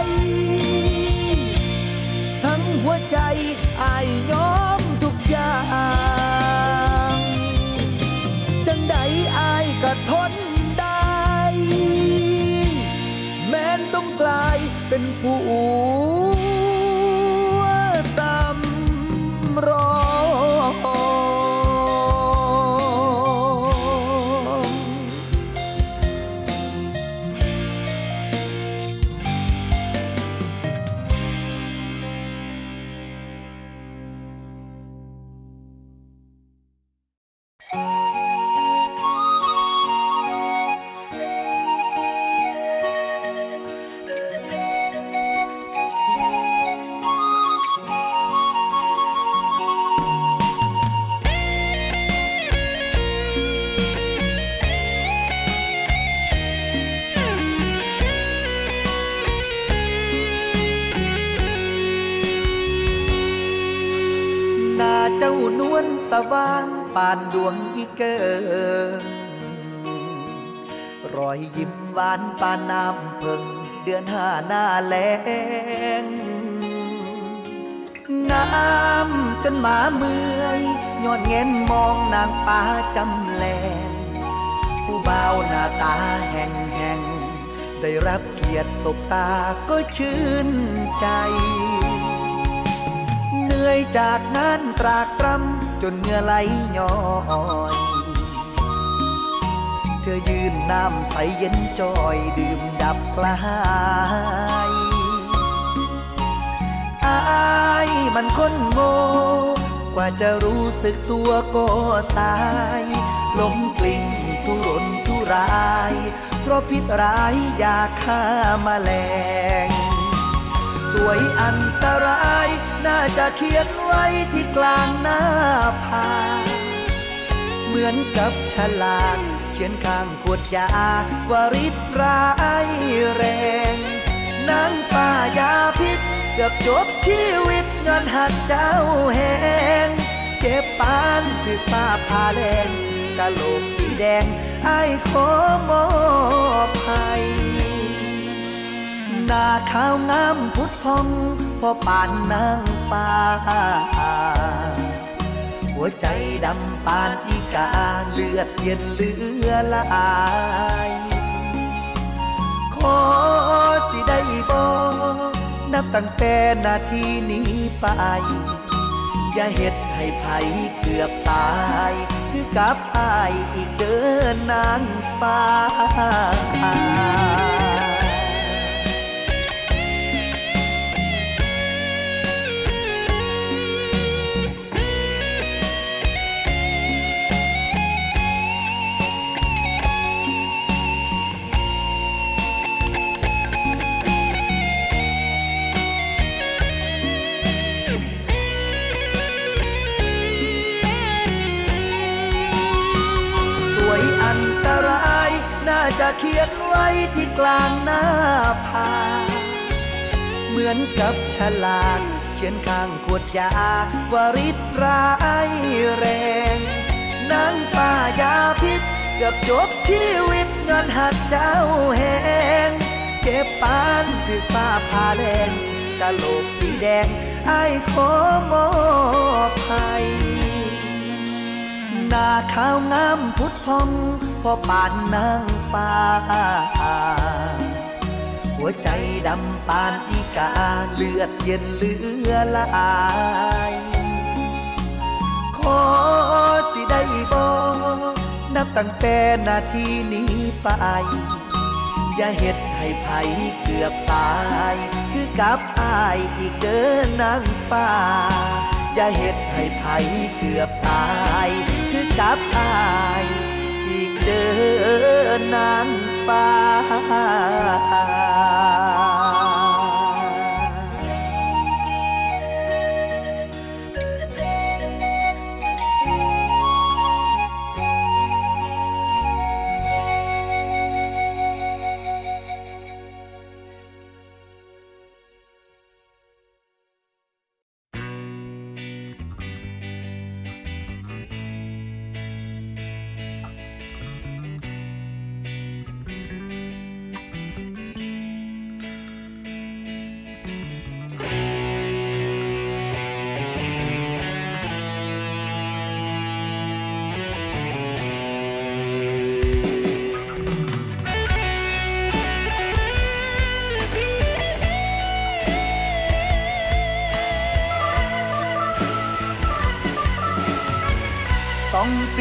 ทั้งหัวใจไอ้ยอมทุกอย่างจังใดไอ้ก็ทนได้แม้นต้องกลายเป็นผู้สำรองสว่างปานดวงอีเกิงรอยยิ้มหวานปานน้ำพึ่งเดือนห้าหน้าแล้งน้ำจนหมาเมื่อยยอดเงินมองนางฟ้าจำแลงผู้เบาหน้าตาแห่งแห่งได้รับเกียรติสบตาก็ชื่นใจเหนื่อยจากงานตรากตรำจนเหงื่อไหลย้อยเธอยืนน้ำใสเย็นจอยดื่มดับกระหายอายมันคนโง่กว่าจะรู้สึกตัวก็สายล้มกลิ้งทุรนทุรายเพราะพิษร้ายยาฆ่าแมลงสวยอันตรายน่าจะเขียนไว้ที่กลางหน้าผาเหมือนกับฉลากเขียนข้างขวดยาว่าฤทธิ์ร้ายแรงนางฟ้ายาพิษเกือบจบชีวิตย้อนหักเจ้าแหงเจ็บปานถึกป้าพาแรงกะโหลกสีแดงไอ้ขอมอบให้หน้าขาวงามพุทธพองพอป่านนางฟ้าหัวใจดำปานอีกาเลือดเย็นเลือลายขอสิได้บอกนับตั้งแต่นาทีนี้ไปอย่าเฮ็ดให้ไผเกือบตายคือกับอายอีกเดินนางฟ้า เขียนไว้ที่กลางหน้าผาเหมือนกับฉลากเขียนข้างขวดยาว่าฤทธิ์ร้ายแรงนางฟ้ายาพิษกับจบชีวิตเงินหักเจ้าแหงเจ็บปานถือป้าพาแรงกะโหลกสีแดงไอ้ขอมอบให้หน้าขาวงามพุทธพองพอปานนางฟ้าหัวใจดำปานอีกาเลือดเย็นเหลือลายขอสิได้บอกนับตั้งแต่นาทีนี้ไปอย่าเฮ็ดให้ไผเกือบตายคือกับอ้ายอีกเด้อนางฟ้าอย่าเฮ็ดให้ไผเกือบตายคือกับอ้ายอีกเด้อนางฟ้า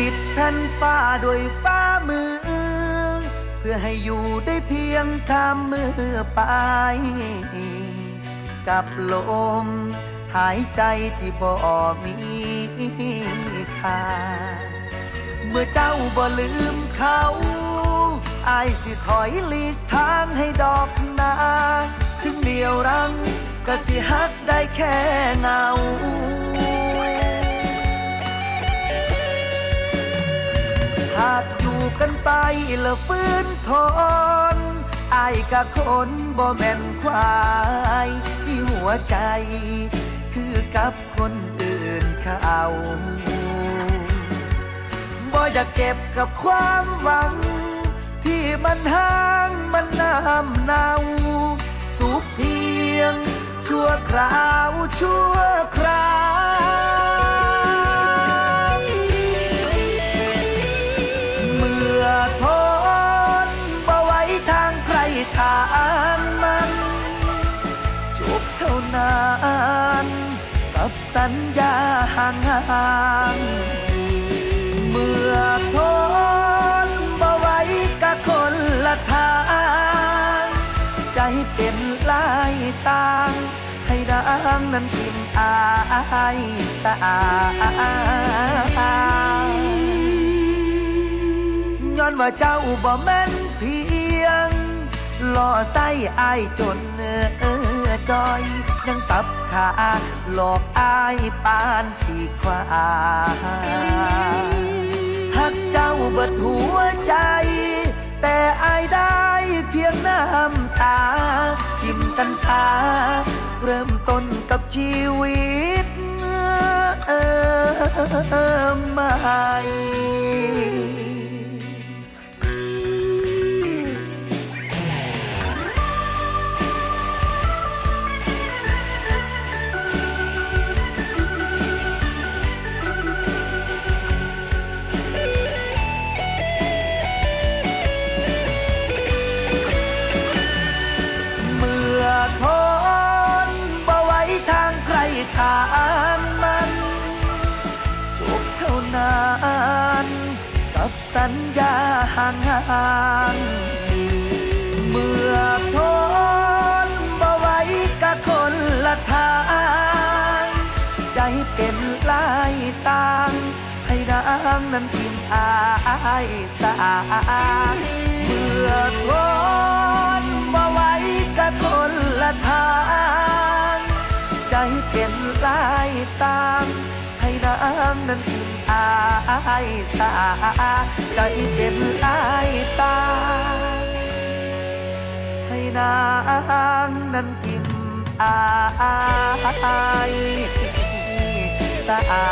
ปิดแผ่นฟ้าด้วยฟ้ามือเพื่อให้อยู่ได้เพียงข้ามมือไปกับลมหายใจที่บ่มีค่าเมื่อเจ้าบ่ลืมเขาอายสิถอยหลีกทางให้ดอกนาถึงเดียวรังก็สิหักได้แค่เงาหากอยู่กันไปละฟื้นทนอายกะคนบ่แม่นควายที่หัวใจคือกับคนอื่นเขาบ่อยากเก็บกับความหวังที่มันห่างมันน้ำเน่าสุขเพียงชั่วคราวชั่วคราวทนบ่ไว้ทางใครทานมันจบเท่านั้นกับสัญญาห่างเมื่อทนบ่ไว้กับคนละทางใจเป็นลายต่างให้ดังนั้นพิมพ์อายตาย้อนว่าเจ้าบ่แม่นเพียงล่อไส้อายจนจอยยังสับขาหลอกอายปานปีกว่าหักเจ้าเบิดหัวใจแต่อายได้เพียงน้ำตาทิมกันซาเริ่มต้นกับชีวิตใหม่ทนบ่ไว้ทางใครทานมันจบเท่านั้นกับสัญญาห่างเมื่อทนบ่ไว้กับคนละทางใจเป็นลายต่างให้ดังนั้นพิมพ์อายสาเมื่อทนบ่ไว้กับคนละทางใจเป็นลายต่างให้ดังนั้นพิมพ์อายสาใจเป็นลายต่าง นางนั้นกินอายตา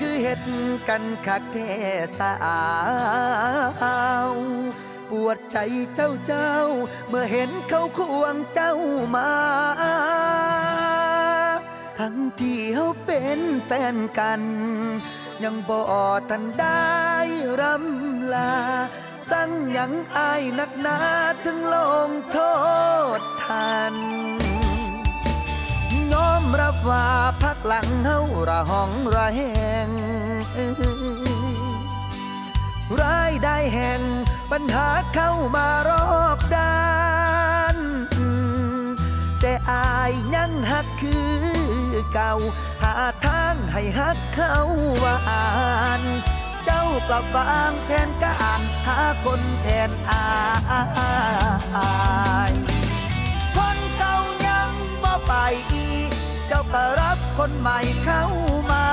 คือเห็ดกันคักแท้สาวปวดใจเจ้าเมื่อเห็นเขาควงเจ้ามาทั้งที่เขาเป็นแฟนกันยังบ่ทันได้รำลาสั่งยังอายนักหนาถึงลงโทษทันน้อมรับว่าพักหลังเฮาระหองระแหงรายได้แห่งปัญหาเข้ามารอบด้านแต่อายยังหักคือเก่าหาทางให้หักเขาหวานเจ้ากลับวางแผนการหาคนแทนอายคนเก่ายังบ่ไปอีกเจ้าก็รับคนใหม่เข้ามา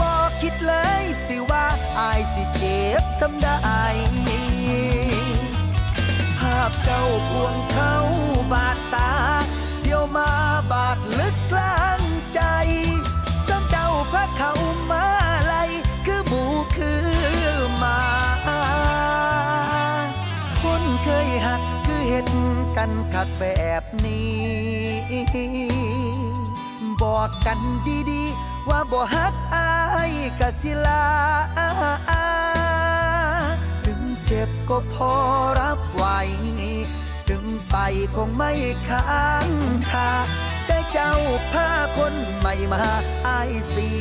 บอกคิดเลยสิว่าอายสิเจ็บซ้ำได้ภาพเจ้าควงเขาบาดตาเดี๋ยวมาบาดลึกกลางใจซ้ำเจ้าพระเขามาไลคือหมูคือหมาคนเคยหักคือเห็นกันคักแบบนี้บอกกันดีๆว่าบ่ฮักอายกะสิลาถึงเจ็บก็พอรับไหวถึงไปคงไม่ค้างคาแต่เจ้าพาคนใหม่มาอายเสี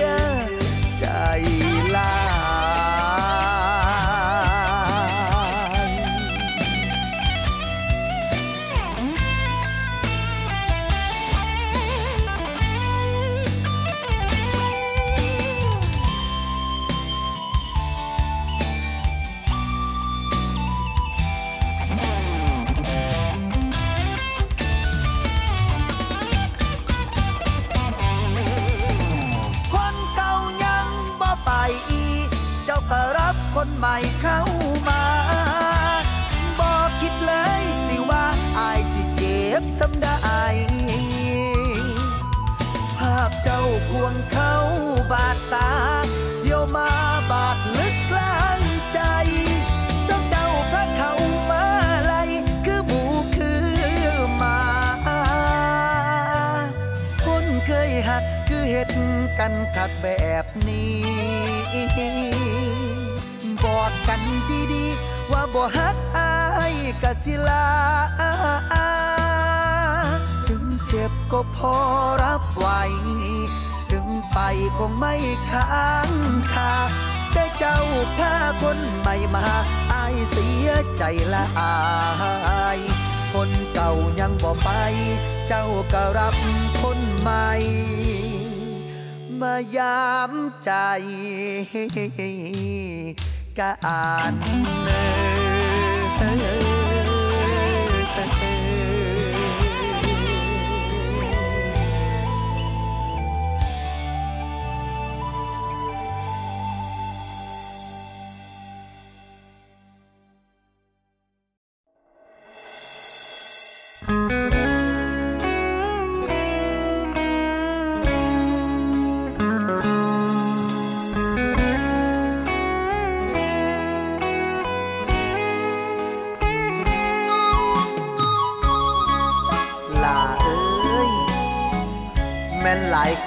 ยใจลาคนใหม่เข้ามาบอกคิดเลยสิว่าอายสิเจ็บซ้ำได้ภาพเจ้าควงเขาบาดตาเดี๋ยวมาบาดลึกกลางใจซ้ำเจ้าพระเขามาไลคือหมูคือหมาคนเคยหักคือเห็นกันคักแบบนี้บอกกันดีๆว่าบ่ฮักอายกะสิลาถึงเจ็บก็พอรับไหวถึงไปคงไม่ค้างคาแต่เจ้าพาคนใหม่มาอายเสียใจละอายคนเก่ายังบ่ไปเจ้าก็รับคนใหม่มายามใจการเนิน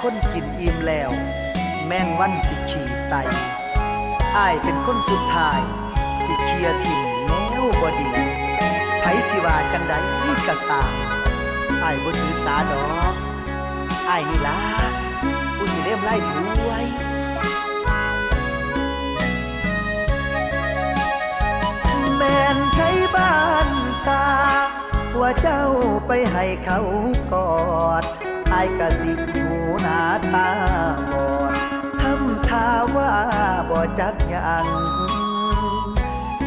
คนกินอิ่มแล้วแม่งวันสิขี่ใส่อ้ายเป็นคนสุดท้ายสิเคลียร์ถิ่นแล้วบ่ดีไผสิว่าจังใดนี่กะสา อ้ายบ่ถือสาดอกอ้ายนี่ล่ะผู้สิเล่มไล่ถ้วยแม่นไทยบ้านตาว่าเจ้าไปให้เขากอดอ้ายก็สิหูหน้าตาบอดทำท่าว่าบ่จักหยัง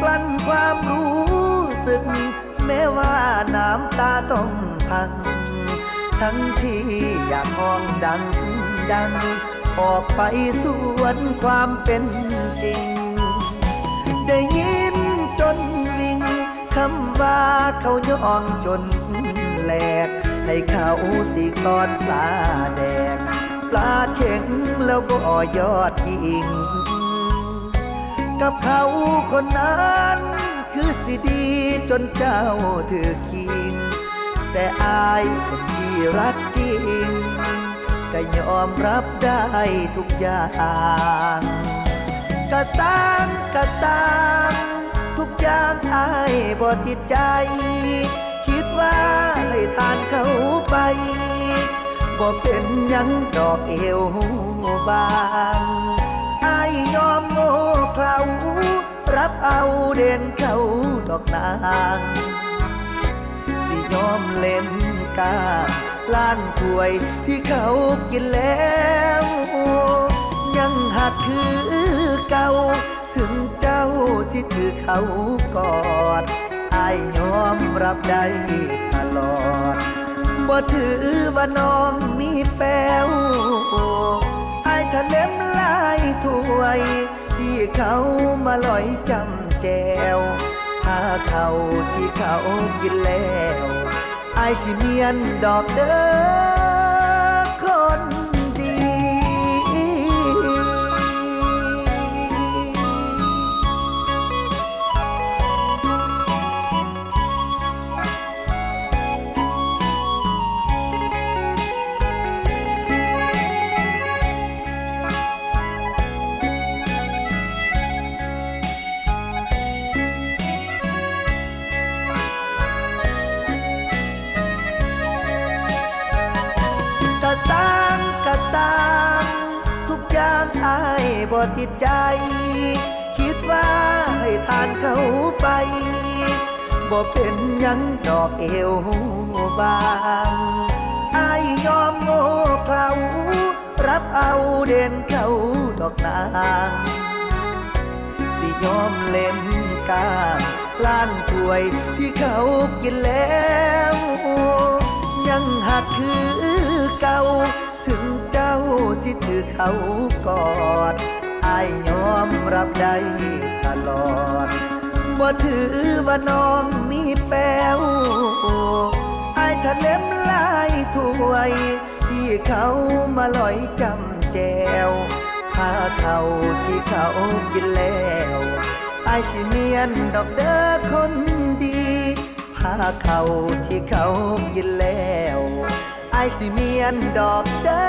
กลั้นความรู้สึกแม้ว่าน้ำตาต้องพังทั้งที่อยากห้องดังดังออกไปสวนความเป็นจริงได้ยินจนวิ่งคำว่าเขาย่องจนแหลกให้เขาสิกอดปลาแดกปลาเข็งแล้วบ่ยอดยิงกับเขาคนนั้นคือสิดีจนเจ้าถือคิงแต่อายคนที่รักจริงก็ยอมรับได้ทุกอย่างกะสร้างกะสร้างทุกอย่างอายบ่ติดใจคิดว่าให้ทานเขาไปบ่เป็นหยังดอกเอวบางอายยอมโง่เขลารับเอาเด่นเขาดอกนางสิยอมเล่นกาล้านถ้วยที่เขากินแล้วยังหักคือเก่าถึงเจ้าสิถือเขากอดอ้ายยอมรับได้ตลอดบ่ถือว่าน้องมีแป้วอ้ายทะเลมลายถ้วยที่เขามาลอยจำแจวพาเขาที่เขากินแล้วไอ้สิเมียนดอกเด้อคนดีอายบ่ติดใจคิดว่าให้ทานเขาไปบ่เป็นหยังดอกเอวบางอายยอมโง่เขลารับเอาเด่นเขาดอกนางสิยอมเล่นกาล้านถ้วยที่เขากินแล้วยังหักคือเก่าสิถือเขากอดอ้ายยอมรับได้ตลอดบ่ถือว่าน้องมีแป้วอ้ายทะเลมลายถ้วยที่เขามาลอยจำแจวพาเขาที่เขากินแล้วอ้ายสิเมียนดอกเด้อคนดีพาเขาที่เขากินแล้วอ้ายสิเมียนดอกเด้อ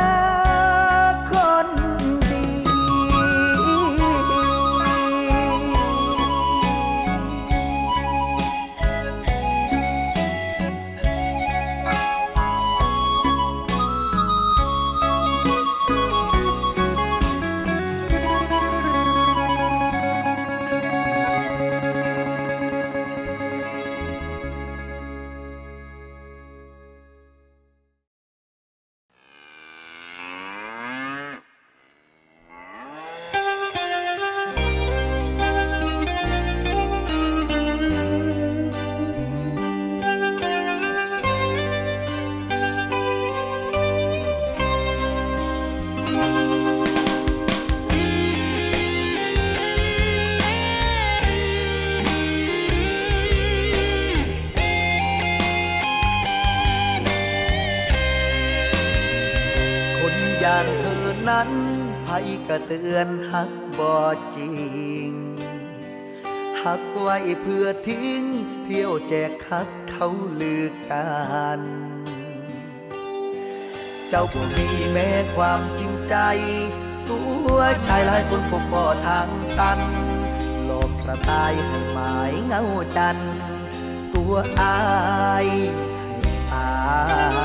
ก็เตือนหักบ่จริงหักไว้เพื่อทิ้งเที่ยวแจกหักเขาลือกันเจ้าผู้มีแม้ความจริงใจตัวชายหลายคนพบบ่ทางตันหลอกกระต่ายให้หมายเงาจันตัวอาย ตา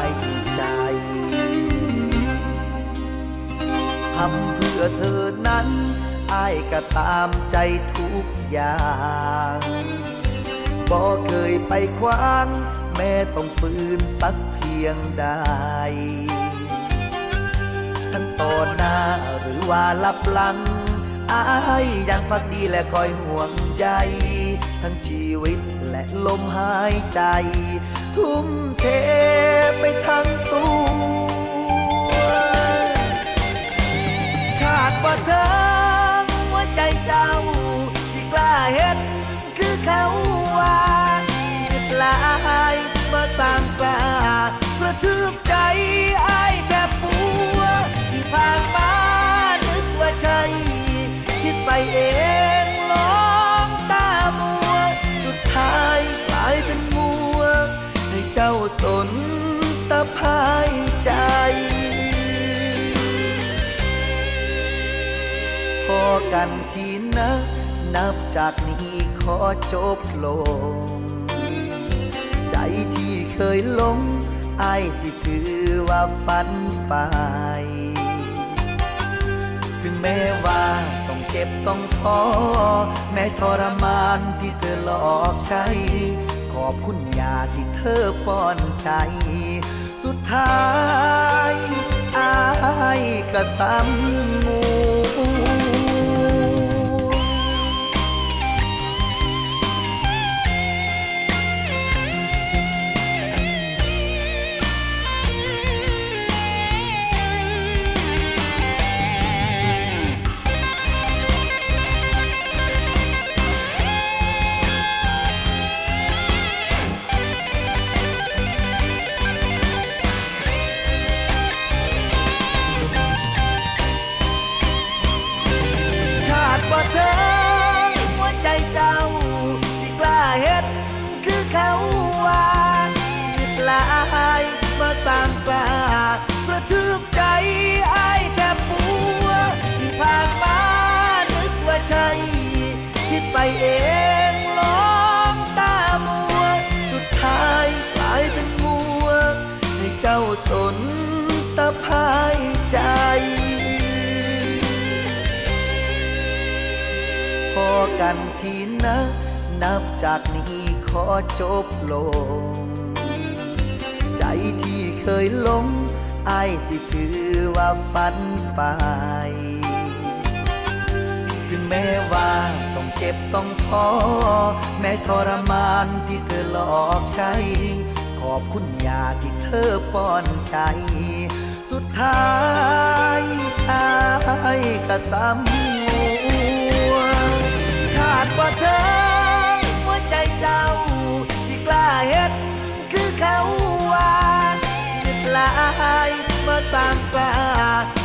ยใจทำเพื่อเธอนั้นอ้ายก็ตามใจทุกอย่างบ่เคยไปขวางแม่ต้องฝืนสักเพียงใดทั้งต่อหน้าหรือว่าลับหลังอ้ายยังพักดีและคอยห่วงใยทั้งชีวิตและลมหายใจทุ่มเทไปทั้งตัวขาดบ่เธอหัวใจเจ้าสิกล้าเฮ็ดคือเขาว่าคิดหลายบ่ต่างกล้ากระทืบใจอ้ายแทบปวดที่ผ่านมานึกว่าใช่คิดไปเองล้มตามัวสุดท้ายกลายเป็นมัวให้เจ้าสนตะพายใจพอกันทีนะนับจากนี้ขอจบลงใจที่เคยหลงอ้ายสิถือว่าฝันไปถึงแม้ว่าต้องเจ็บต้องท้อแม้ทรมานที่เธอหลอกใช้ขอบคุณยาที่เธอป้อนใจสุดท้ายอ้ายก็ตำงูไปเองล้มตามัวสุดท้ายกลายเป็นมัวให้เจ้าสนตะพายใจพอกันทีนะนับจากนี้ขอจบลงใจที่เคยหลงอ้ายสิถือว่าฝันไปถึงแม้ว่าต้องเจ็บต้องท้อแม้ทรมานที่เธอหลอกใช้ขอบคุณยาที่เธอป้อนใจสุดท้ายอ้ายก็ตำหัวขาดบ่เธอหัวใจเจ้าสิกล้าเฮ็ดคือเขาว่าคิดหลายบ่ต่างกล้า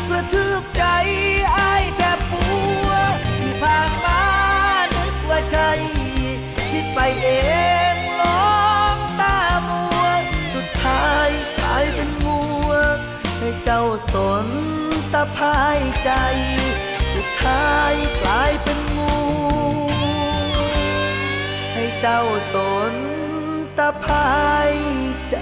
กระทืบใจอ้ายแทบปวดที่ผ่านมานึกว่าใช่คิดไปเองล้มตามัวสุดท้ายกลายเป็นมัวให้เจ้าสนตะพายใจสุดท้ายกลายเป็นมัวให้เจ้าสนตะพายใจ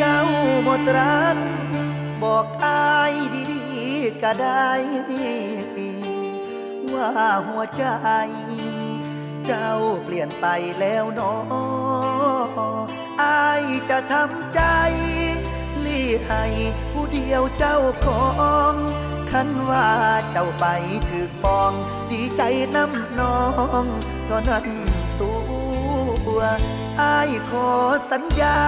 เจ้าหมดรักบอกอ้ายดีก็ได้ว่าหัวใจเจ้าเปลี่ยนไปแล้วเนาะอ้ายจะทำใจลี้ให้ผู้เดียวเจ้าของคันว่าเจ้าไปถึกปองดีใจน้ำน้องตอนนั้นตัว อ้ายขอสัญญา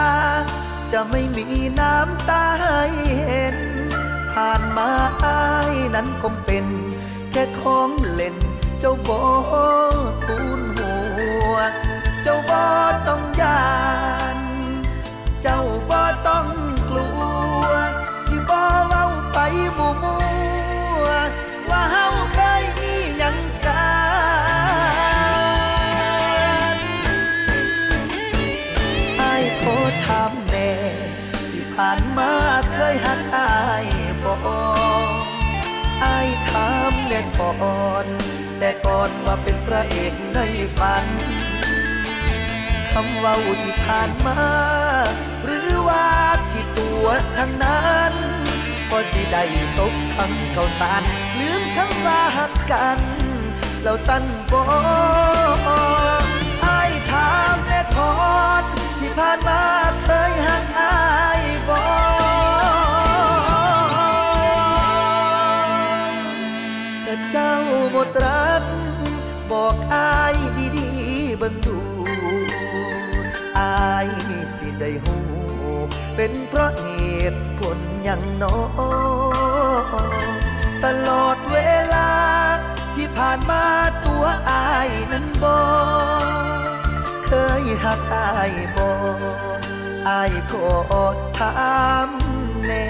จะไม่มีน้ำตาให้เห็นผ่านมาอ้ายนั้นคงเป็นแค่ของเล่นเจ้าบ่คุ้นหัวเจ้าบ่ต้องยานเจ้าบ่ต้องกลัวสิบ่เว้าไปมั่วๆว่าเฮาเคยมีหยังกันอ้ายขอถามแน่ที่ผ่านมาเคยหักอ้ายบ่อ้ายถามแน่ก่อนแต่ก่อนว่าเป็นพระเอกในฝันคำว่าที่ผ่านมาหรือว่าที่ตัวทางนั้นพอสิได้ตกคำเก่าสารลืมคำว่าหักกันเราสั้นบ่อ้ายถามแน่ก่อนที่ผ่านมาเคยหักอ้ายบ่แต่เจ้าหมดรักบอกอ้ายดีๆเบิ่งดูอ้ายสิได้หูเป็นเพราะเหตุผลอย่างน้อตลอดเวลาที่ผ่านมาตัวอ้ายนั้นบ่เคยหักอ้ายบ่อ้ายขอถามแน่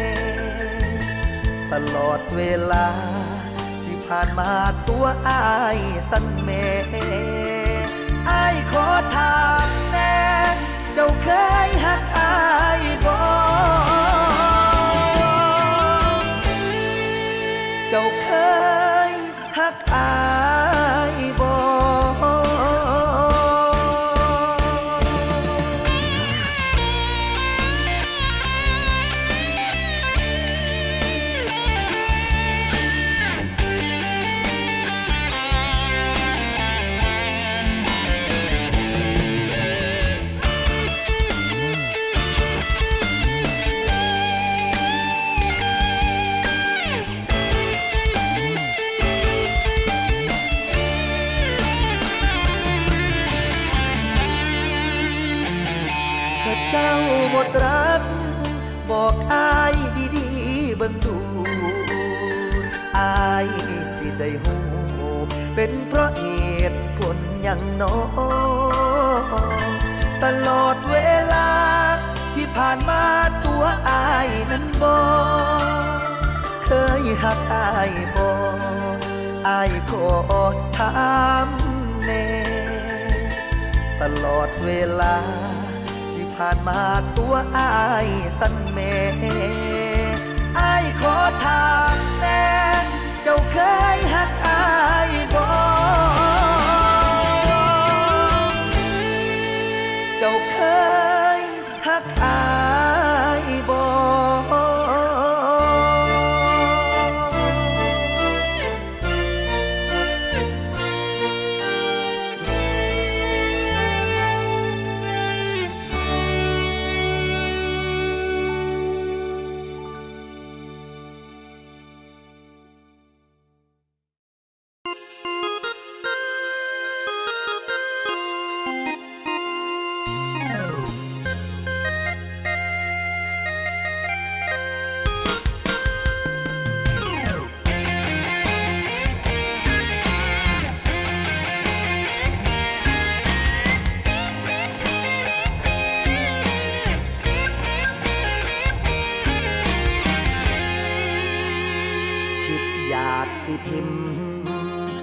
ตลอดเวลาที่ผ่านมาตัวอ้ายสั่นแม่อ้ายขอถามแน่เจ้าเคยหักอ้ายบ่เจ้าเคยหักอ้ายบ่รักบอกอ้ายดีๆเบิ่งดูอ้ายสิได้หูเป็นเพราะเหตุผลอย่างน้อตลอดเวลาที่ผ่านมาตัวอ้ายนั้นบ่เคยหักอ้ายบ่อ้ายขอถามแน่ตลอดเวลาผ่านมาตัวอ้ายสั่นแม่อ้ายขอถามแน่เจ้าเคยหักอ้ายบ่เจ้าเคยหักอ้ายบ่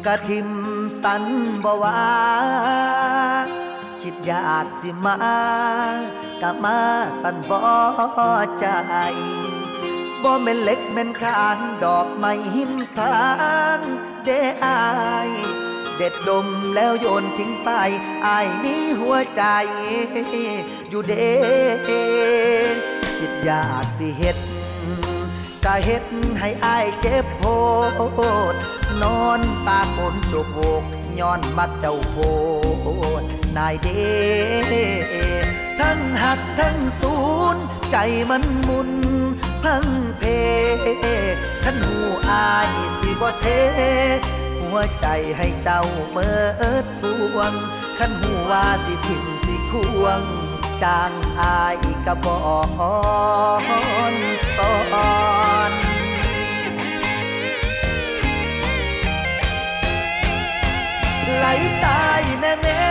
กะทิมสันบ่ว่าคิดอยากสิมากะมาสันบ่ใจบ่แม่นเล็กแม่นคานดอกไม้หิมพางเด้อายเด็ดดมแล้วโยนทิ้งไปอายมีหัวใจอยู่เด้คิดอยากสิเฮ็ดกะเฮ็ดให้อายเจ็บโพดนอนปากฝนจุกโอกย้อนมักเจ้าโพดนายเดทั้งหักทั้งสูญใจมันมุนพังเพท่านหูอายสิบ่เทหัวใจให้เจ้าเมิดพวงท่านหูว่าสิถิ่นสิค ควงจางอายกระบอกตอนไหลตายแน่แม่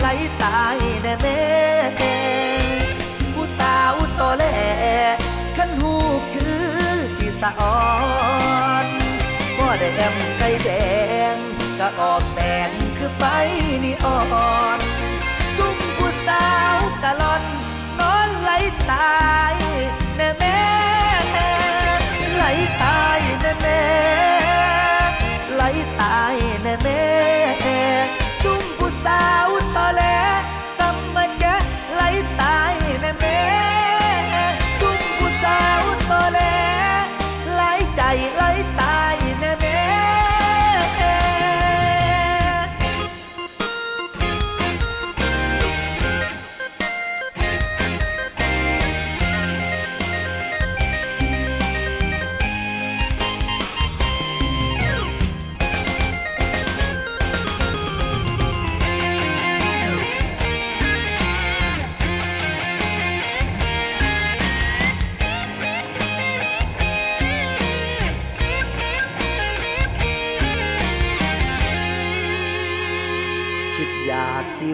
ไหลตายแน่แม่ผู้สาวต่อแหล่ขันหูคือที่สะอ่อนพ่อได้แอมไก่แดงก็ออกแสงคือไฟนิออนซุ่มผู้สาวกะล่อนนอนไหลตายแน่แม่ไหลตายแน่แม่ไหลตายแน่แม่ซุ่มผู้สาวตอแหลซ้ำมาแกะไหลตายแน่แม่ซุ่มผู้สาวตอแหลไหลใจไหลตายแน่แม่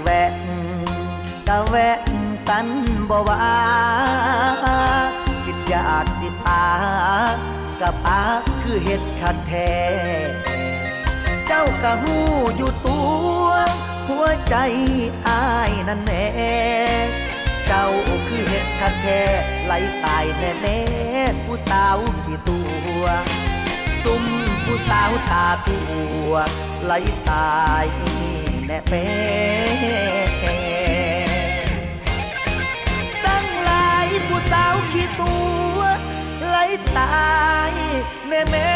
แวะกะแวะสันบ่ว่าคิดอยากสิปากะปาคือเฮ็ดคักแท้เจ้ากะฮู้อยู่ตัวหัวใจอ้ายนั่นแน่เจ้าคือเฮ็ดคักแท้ไหลตายแน่แน่ผู้สาวที่ตัวซุ่มผู้สาวตาตัวไหลตายแน่แม่สั่งหลายผู้สาวขี้ตัวไหลตายแน่แม่